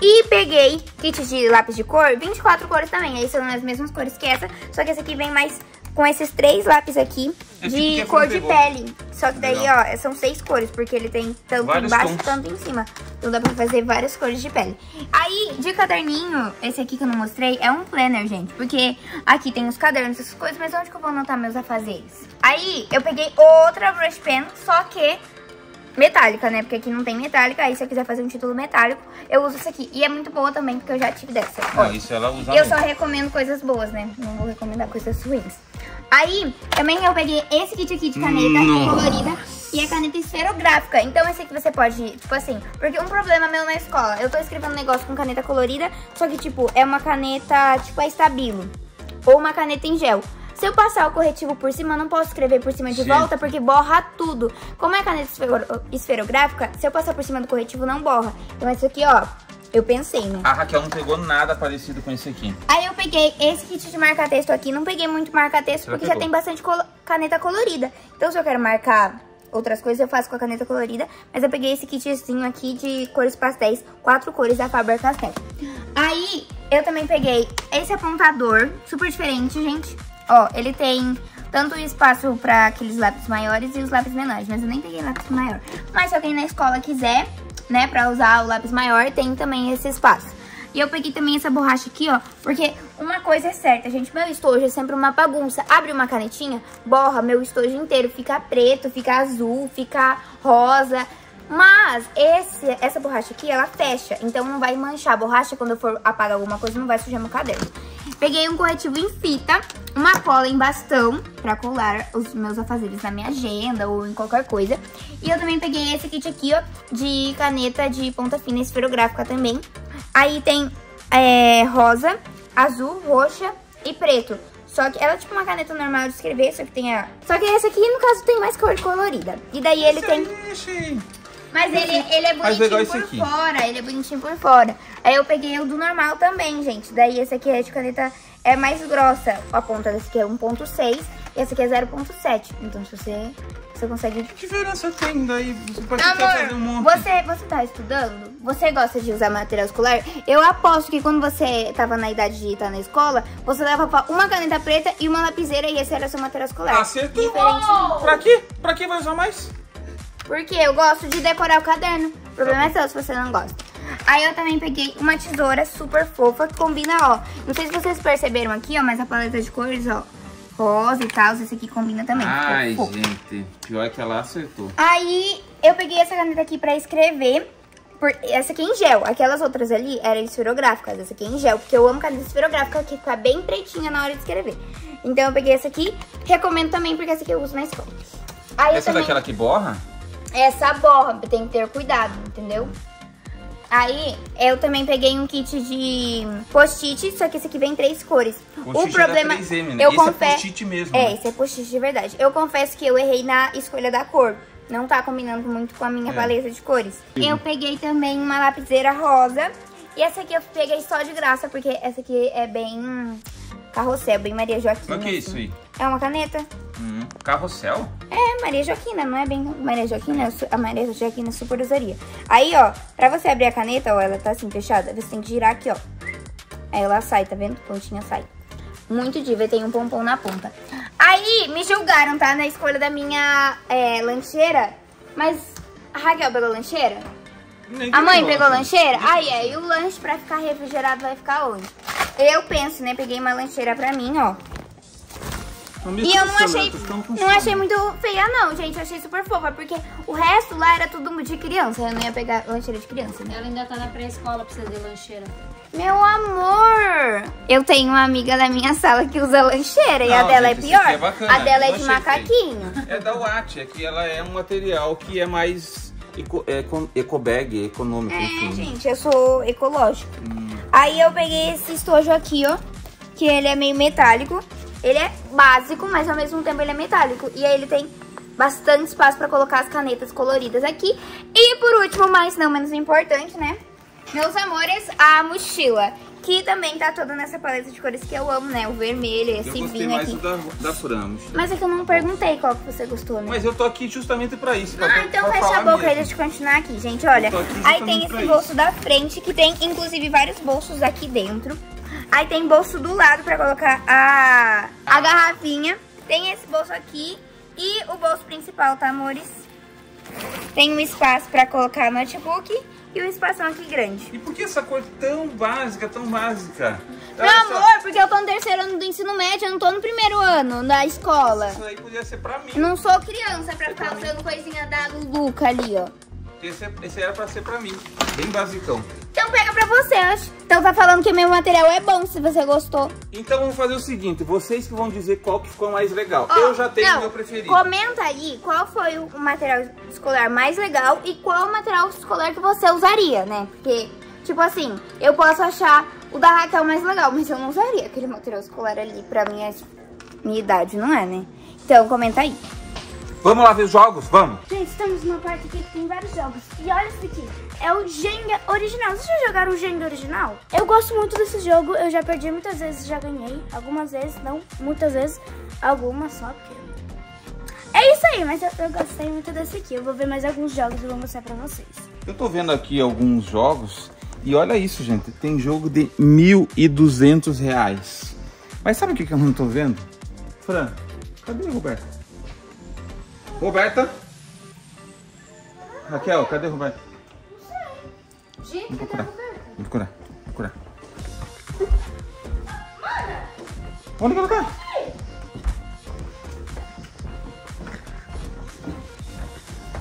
E peguei kit de lápis de cor, vinte e quatro cores também. Aí são as mesmas cores que essa, só que essa aqui vem mais com esses três lápis aqui de cor de pele. Só que daí, ó, são seis cores, porque ele tem tanto embaixo e tanto em cima. Então dá pra fazer várias cores de pele. Aí, de caderninho, esse aqui que eu não mostrei, é um planner, gente. Porque aqui tem os cadernos, essas coisas, mas onde que eu vou anotar meus afazeres? Aí, eu peguei outra brush pen, só que metálica, né? Porque aqui não tem metálica. Aí se eu quiser fazer um título metálico, eu uso essa aqui. E é muito boa também, porque eu já tive dessa. Ah, isso ela usa eu mesmo. Só recomendo coisas boas, né? Não vou recomendar coisas ruins. Aí, também eu peguei esse kit aqui de caneta colorida e a caneta esferográfica. Então esse aqui você pode, tipo assim, porque um problema meu na escola, eu tô escrevendo um negócio com caneta colorida, só que tipo, é uma caneta tipo a Estabilo ou uma caneta em gel. Se eu passar o corretivo por cima, eu não posso escrever por cima de Sim. volta, porque borra tudo. Como é caneta esferográfica, se eu passar por cima do corretivo, não borra. Então esse aqui, ó, eu pensei, né? A Raquel não pegou nada parecido com esse aqui. Aí eu peguei esse kit de marca-texto aqui. Não peguei muito marca-texto, já porque pegou. Já tem bastante colo caneta colorida. Então se eu quero marcar outras coisas, eu faço com a caneta colorida. Mas eu peguei esse kitzinho aqui de cores pastéis. Quatro cores da Faber-Castell. Aí eu também peguei esse apontador. Super diferente, gente. Ó, ele tem tanto espaço para aqueles lápis maiores e os lápis menores, mas eu nem peguei lápis maior. Mas se alguém na escola quiser, né, para usar o lápis maior, tem também esse espaço. E eu peguei também essa borracha aqui, ó, porque uma coisa é certa, gente, meu estojo é sempre uma bagunça. Abre uma canetinha, borra meu estojo inteiro, fica preto, fica azul, fica rosa. Mas esse, essa borracha aqui, ela fecha, então não vai manchar a borracha. Quando eu for apagar alguma coisa, não vai sujar meu caderno. Peguei um corretivo em fita, uma cola em bastão pra colar os meus afazeres na minha agenda ou em qualquer coisa. E eu também peguei esse kit aqui, ó, de caneta de ponta fina esferográfica também. Aí tem é, rosa, azul, roxa e preto. Só que ela é tipo uma caneta normal de escrever, só que tem a... Só que essa aqui, no caso, tem mais cor colorida. E daí ele tem... Mas ele, ele é bonitinho por aqui. fora, ele é bonitinho por fora. Aí eu peguei o do normal também, gente. Daí esse aqui é de caneta é mais grossa. A ponta desse aqui é um ponto seis e esse aqui é zero ponto sete. Então se você, você consegue... Que diferença tem daí? Você pode Amor, fazer um monte. Você, você tá estudando? Você gosta de usar material escolar? Eu aposto que quando você tava na idade de estar na escola, você levava uma caneta preta e uma lapiseira e esse era seu material escolar. Acertou! Diferente... Pra quê? Pra quê vai usar mais? Porque eu gosto de decorar o caderno. O problema é seu se você não gosta. Aí eu também peguei uma tesoura super fofa que combina, ó. Não sei se vocês perceberam aqui, ó, mas a paleta de cores, ó, rosa e tal, esse aqui combina também. Ai, fofo. Gente, pior que ela acertou. Aí eu peguei essa caneta aqui pra escrever. Por... Essa aqui é em gel. Aquelas outras ali eram esferográficas. Essa aqui é em gel, porque eu amo caneta esferográfica que fica bem pretinha na hora de escrever. Então eu peguei essa aqui. Recomendo também, porque essa aqui eu uso na escola. Aí essa também... daquela que borra? Essa borra, tem que ter cuidado, entendeu? Aí, eu também peguei um kit de post-it, só que esse aqui vem três cores. O problema é três M, né? Eu esse confe... é post-it mesmo. É, né? Esse é post-it de verdade. Eu confesso que eu errei na escolha da cor. Não tá combinando muito com a minha é. paleta de cores. Eu peguei também uma lapiseira rosa. E essa aqui eu peguei só de graça, porque essa aqui é bem carrossel, bem Maria Joaquina. O que é isso aí? É uma caneta. Hum, carrossel? É, Maria Joaquina, não é bem Maria Joaquina, a Maria Joaquina super usaria. Aí, ó, pra você abrir a caneta, ó, ela tá assim fechada, você tem que girar aqui, ó. Aí ela sai, tá vendo? Pontinha sai. Muito diva, e tem um pompom na ponta. Aí, me julgaram, tá? Na escolha da minha é, lancheira. Mas a Raquel pegou lancheira? Nem a mãe pegou lancheira? Aí, ah, é, e o lanche pra ficar refrigerado vai ficar onde? Eu penso, né? Peguei uma lancheira pra mim, ó. E eu não achei, não achei muito feia não, gente, eu achei super fofa, porque o resto lá era tudo de criança, eu não ia pegar lancheira de criança. Né? Ela ainda tá na pré-escola, precisa de lancheira. Meu amor! Eu tenho uma amiga da minha sala que usa lancheira não, e a dela gente, é pior, é bacana, a dela é de macaquinho. É da Watt, é que ela é um material que é mais eco, eco, eco-bag, econômico. É, enfim. Gente, eu sou ecológico. Hum. Aí eu peguei esse estojo aqui, ó, que ele é meio metálico. Ele é básico, mas ao mesmo tempo ele é metálico. E aí ele tem bastante espaço pra colocar as canetas coloridas aqui. E por último, mas não menos importante, né? Meus amores, a mochila. que também tá toda nessa paleta de cores que eu amo, né? O vermelho, esse vinho aqui. Eu gostei mais do da, da Framos. Mas é que eu não perguntei qual que você gostou, né? Mas eu tô aqui justamente pra isso. Pra ah, então pra fecha a boca mesmo. Aí, deixa eu continuar aqui, gente. Olha, aí tem esse bolso isso. da frente, que tem, inclusive, vários bolsos aqui dentro. Aí tem bolso do lado pra colocar a, a garrafinha. Tem esse bolso aqui e o bolso principal, tá, amores? Tem um espaço pra colocar notebook. E um espação aqui grande. E por que essa cor tão básica, tão básica? Meu essa... amor, porque eu tô no terceiro ano do ensino médio, eu não tô no primeiro ano da escola. Isso aí podia ser pra mim. Não sou criança pra ficar pra usando mim. Coisinha da Luluca ali, ó. Esse, esse era pra ser pra mim, bem basicão. Então pega pra você, eu acho. Então tá falando que meu material é bom, se você gostou. Então vamos fazer o seguinte, vocês que vão dizer qual que ficou mais legal. Oh, eu já tenho não, o meu preferido. Comenta aí qual foi o material escolar mais legal e qual o material escolar que você usaria, né? Porque, tipo assim, eu posso achar o da Raquel mais legal, mas eu não usaria aquele material escolar ali pra minha, minha idade, não é, né? Então comenta aí. Vamos lá ver os jogos? Vamos! Gente, estamos numa parte aqui que tem vários jogos. E olha isso aqui, é o Jenga original. Vocês já jogaram o Jenga original? Eu gosto muito desse jogo, eu já perdi muitas vezes, já ganhei. Algumas vezes, não, muitas vezes, algumas só. Porque... é isso aí, mas eu, eu gostei muito desse aqui. Eu vou ver mais alguns jogos e vou mostrar pra vocês. Eu tô vendo aqui alguns jogos e olha isso, gente. Tem jogo de mil e duzentos reais. Mas sabe o que, que eu não tô vendo? Fran, cadê o Roberto? Roberta? Raquel, cadê a Roberta? Não sei. Gente, cadê a Roberta? Vou procurar, vou procurar. Manda! Onde que ela tá?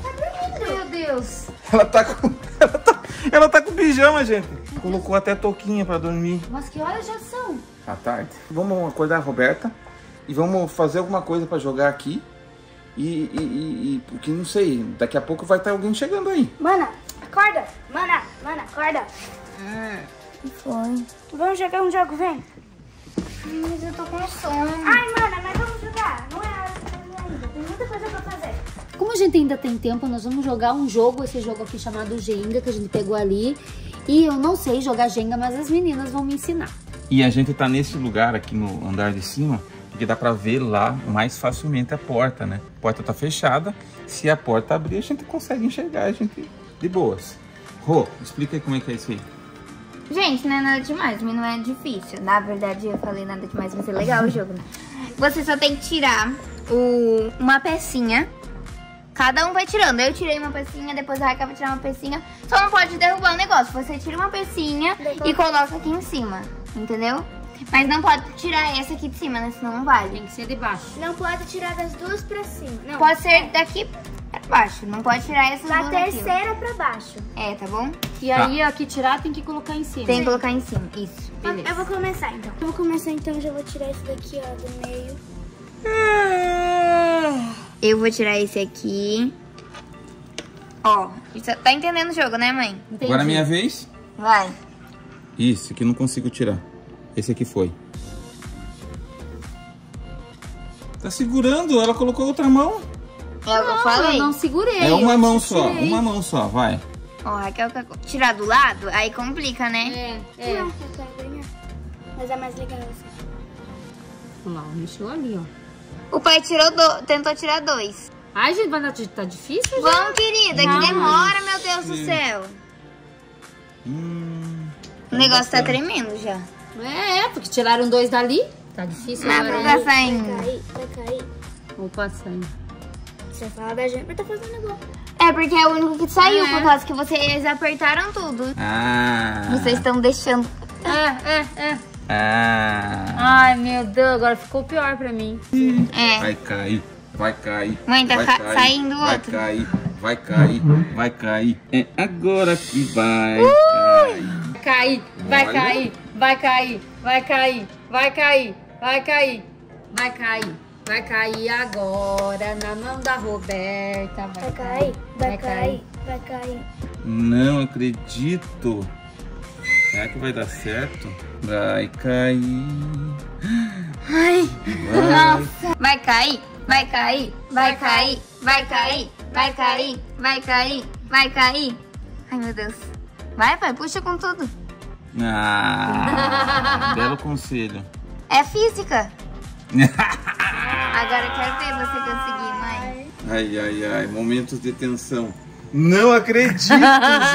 Tá dormindo. Meu Deus. Ela tá com... Ela tá, ela tá com pijama, gente. Colocou até touquinha pra dormir. Mas que horas já são? À tarde. Vamos acordar a Roberta e vamos fazer alguma coisa pra jogar aqui. E, e, e, e, porque não sei, daqui a pouco vai estar alguém chegando aí. Mana, acorda! Mana, mana, acorda! Ah, que foi? Vamos jogar um jogo, vem! Mas eu tô com sono. Ai, mana, mas vamos jogar! Não é hora de fazer ainda, tem muita coisa pra fazer. Como a gente ainda tem tempo, nós vamos jogar um jogo, esse jogo aqui chamado Jenga, que a gente pegou ali. E eu não sei jogar Jenga, mas as meninas vão me ensinar. E a gente tá nesse lugar aqui no andar de cima, porque dá pra ver lá mais facilmente a porta, né? A porta tá fechada. Se a porta abrir, a gente consegue enxergar, a gente... de boas. Rô, explica aí como é que é isso aí. Gente, não é nada demais, mas não é difícil. Na verdade, eu falei nada demais, mas é legal o jogo, né? Você só tem que tirar o... uma pecinha. Cada um vai tirando. Eu tirei uma pecinha, depois a Raquel vai tirar uma pecinha. Só não pode derrubar o negócio. Você tira uma pecinha depois... e coloca aqui em cima, entendeu? Mas não pode tirar essa aqui de cima, né? Senão não vale. Tem que ser de baixo. Não pode tirar das duas pra cima. Não. Pode ser daqui pra baixo. Não pode tirar essas da duas da terceira daqui. Pra baixo. É, tá bom? E tá. Aí, ó, que tirar tem que colocar em cima. Tem que colocar em cima, isso. Beleza. Eu vou começar, então. Eu vou começar, então. Já vou tirar esse daqui, ó, do meio. Eu vou tirar esse aqui. Ó, tá entendendo o jogo, né, mãe? Entendi. Agora é minha vez? Vai. Isso, que eu não consigo tirar. Esse aqui foi. Tá segurando, ela colocou outra mão. Eu não falei. Eu não segurei. É uma mão só, uma mão só, vai. Ó, oh, Raquel, tirar do lado, aí complica, né? É, é. Não, eu quero ganhar. Mas é mais legal assim. Olha lá, mexeu ali, ó. O pai tirou do... tentou tirar dois. Ai, gente, mas tá difícil já? Vamos, querida, não, que demora, meu Deus do céu. Hum, o negócio tá tremendo já. É, porque tiraram dois dali. Tá difícil. Não, pra passar ainda. Vai cair, vai cair. Vou passando. Você fala da gente, mas tá fazendo igual. É, porque é o único que saiu, é. Por causa que vocês apertaram tudo. Ah. Vocês estão deixando. É, é, é. Ah. Ai, meu Deus, agora ficou pior pra mim. É. Vai cair, vai cair. Mãe, tá vai ca cair, saindo outro. Vai cair, vai cair, vai cair. É agora que vai uh! cair. Vai cair, vai cair. Vai cair, vai cair, vai cair, vai cair, vai cair, vai cair agora na mão da Roberta. Vai, vai cair, vai cair, vai cair, vai cair. Não acredito. Será que vai dar certo? Vai cair. Ai, vai. Nossa. Vai cair, vai cair, vai cair, vai cair, vai cair, vai cair, vai cair. Ai, meu Deus. Vai, pai, puxa com tudo. Ah, belo conselho. É física. Agora eu quero ver você conseguir, mãe. Ai, ai, ai. Momentos de tensão. Não acredito,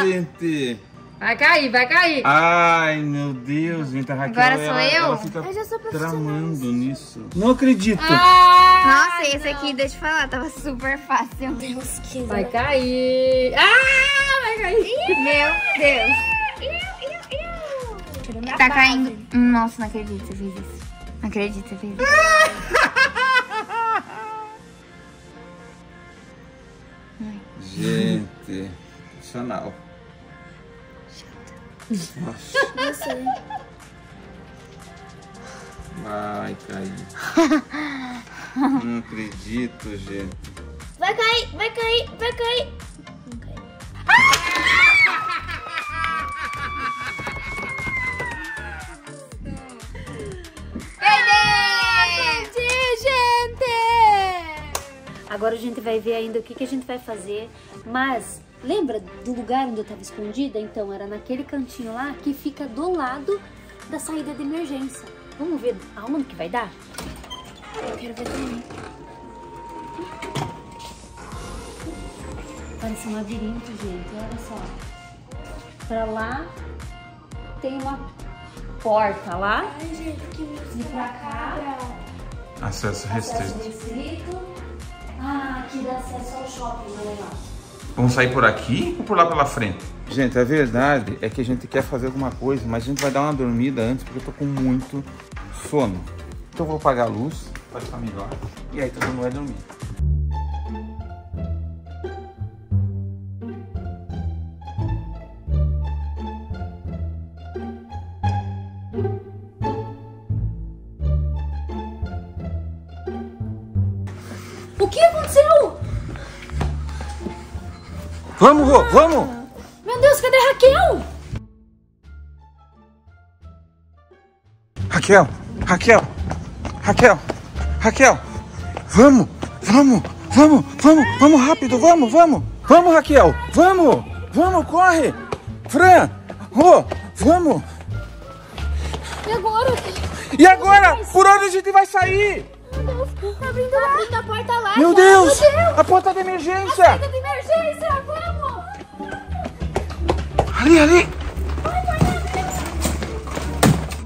gente. Vai cair, vai cair. Ai, meu Deus, gente. A Raquel, agora sou ela, eu? Ela fica eu já sou tramando nisso. Não acredito. Ah, nossa, esse não. Aqui, deixa eu falar, tava super fácil. Deus que... Vai cair. Ah, vai cair. Meu Deus. Tá base. Caindo. Nossa, não acredito que você fez isso. Não acredito que você fez isso. Gente, profissional. Chata. Nossa. Vai cair. Não acredito, gente. Vai cair, vai cair, vai cair. Não caiu. Ah! Agora a gente vai ver ainda o que, que a gente vai fazer, mas lembra do lugar onde eu estava escondida? Então era naquele cantinho lá que fica do lado da saída de emergência. Vamos ver aonde que vai dar? Eu quero ver também. Parece um labirinto, gente, olha só. Pra lá tem uma porta lá. Ai, gente, que e pra cá... Acesso restrito. Acesso restrito. Ah, aqui dá acesso ao shopping, né? Vamos sair por aqui ou por lá pela frente? Gente, a verdade é que a gente quer fazer alguma coisa, mas a gente vai dar uma dormida antes, porque eu tô com muito sono. Então eu vou apagar a luz, vai ficar melhor, e aí todo mundo vai dormir. Vamos, Rô, vamos! Meu Deus, cadê a Raquel? Raquel, Raquel, Raquel, Raquel, vamos, vamos, vamos, vamos, vamos rápido, vamos, vamos, vamos, Raquel, vamos, vamos, corre! Fran, Rô, vamos! E agora? E agora? Por onde a gente vai sair? Meu Deus, tá abrindo, tá abrindo a porta lá. Meu Deus, meu Deus, a porta de emergência. A porta de emergência, vamos. Ali, ali. Vai, vai, vai.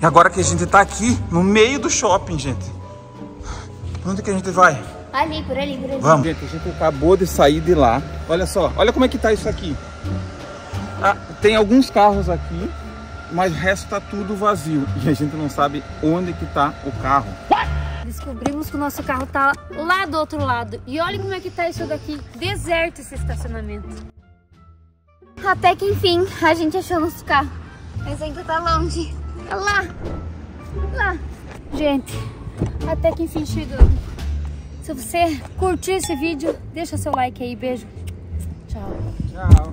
E agora que a gente tá aqui, no meio do shopping, gente. Onde que a gente vai? Ali, por ali, por ali. Vamos. Gente, a gente acabou de sair de lá. Olha só, olha como é que tá isso aqui. Ah, tem alguns carros aqui, mas o resto tá tudo vazio. E a gente não sabe onde que tá o carro. Descobrimos que o nosso carro tá lá do outro lado. E olha como é que tá isso daqui. Deserto esse estacionamento. Até que enfim, a gente achou nosso carro. Mas ainda tá longe. Lá. Lá. Gente, até que enfim chegamos. Se você curtiu esse vídeo, deixa seu like aí. Beijo. Tchau. Tchau.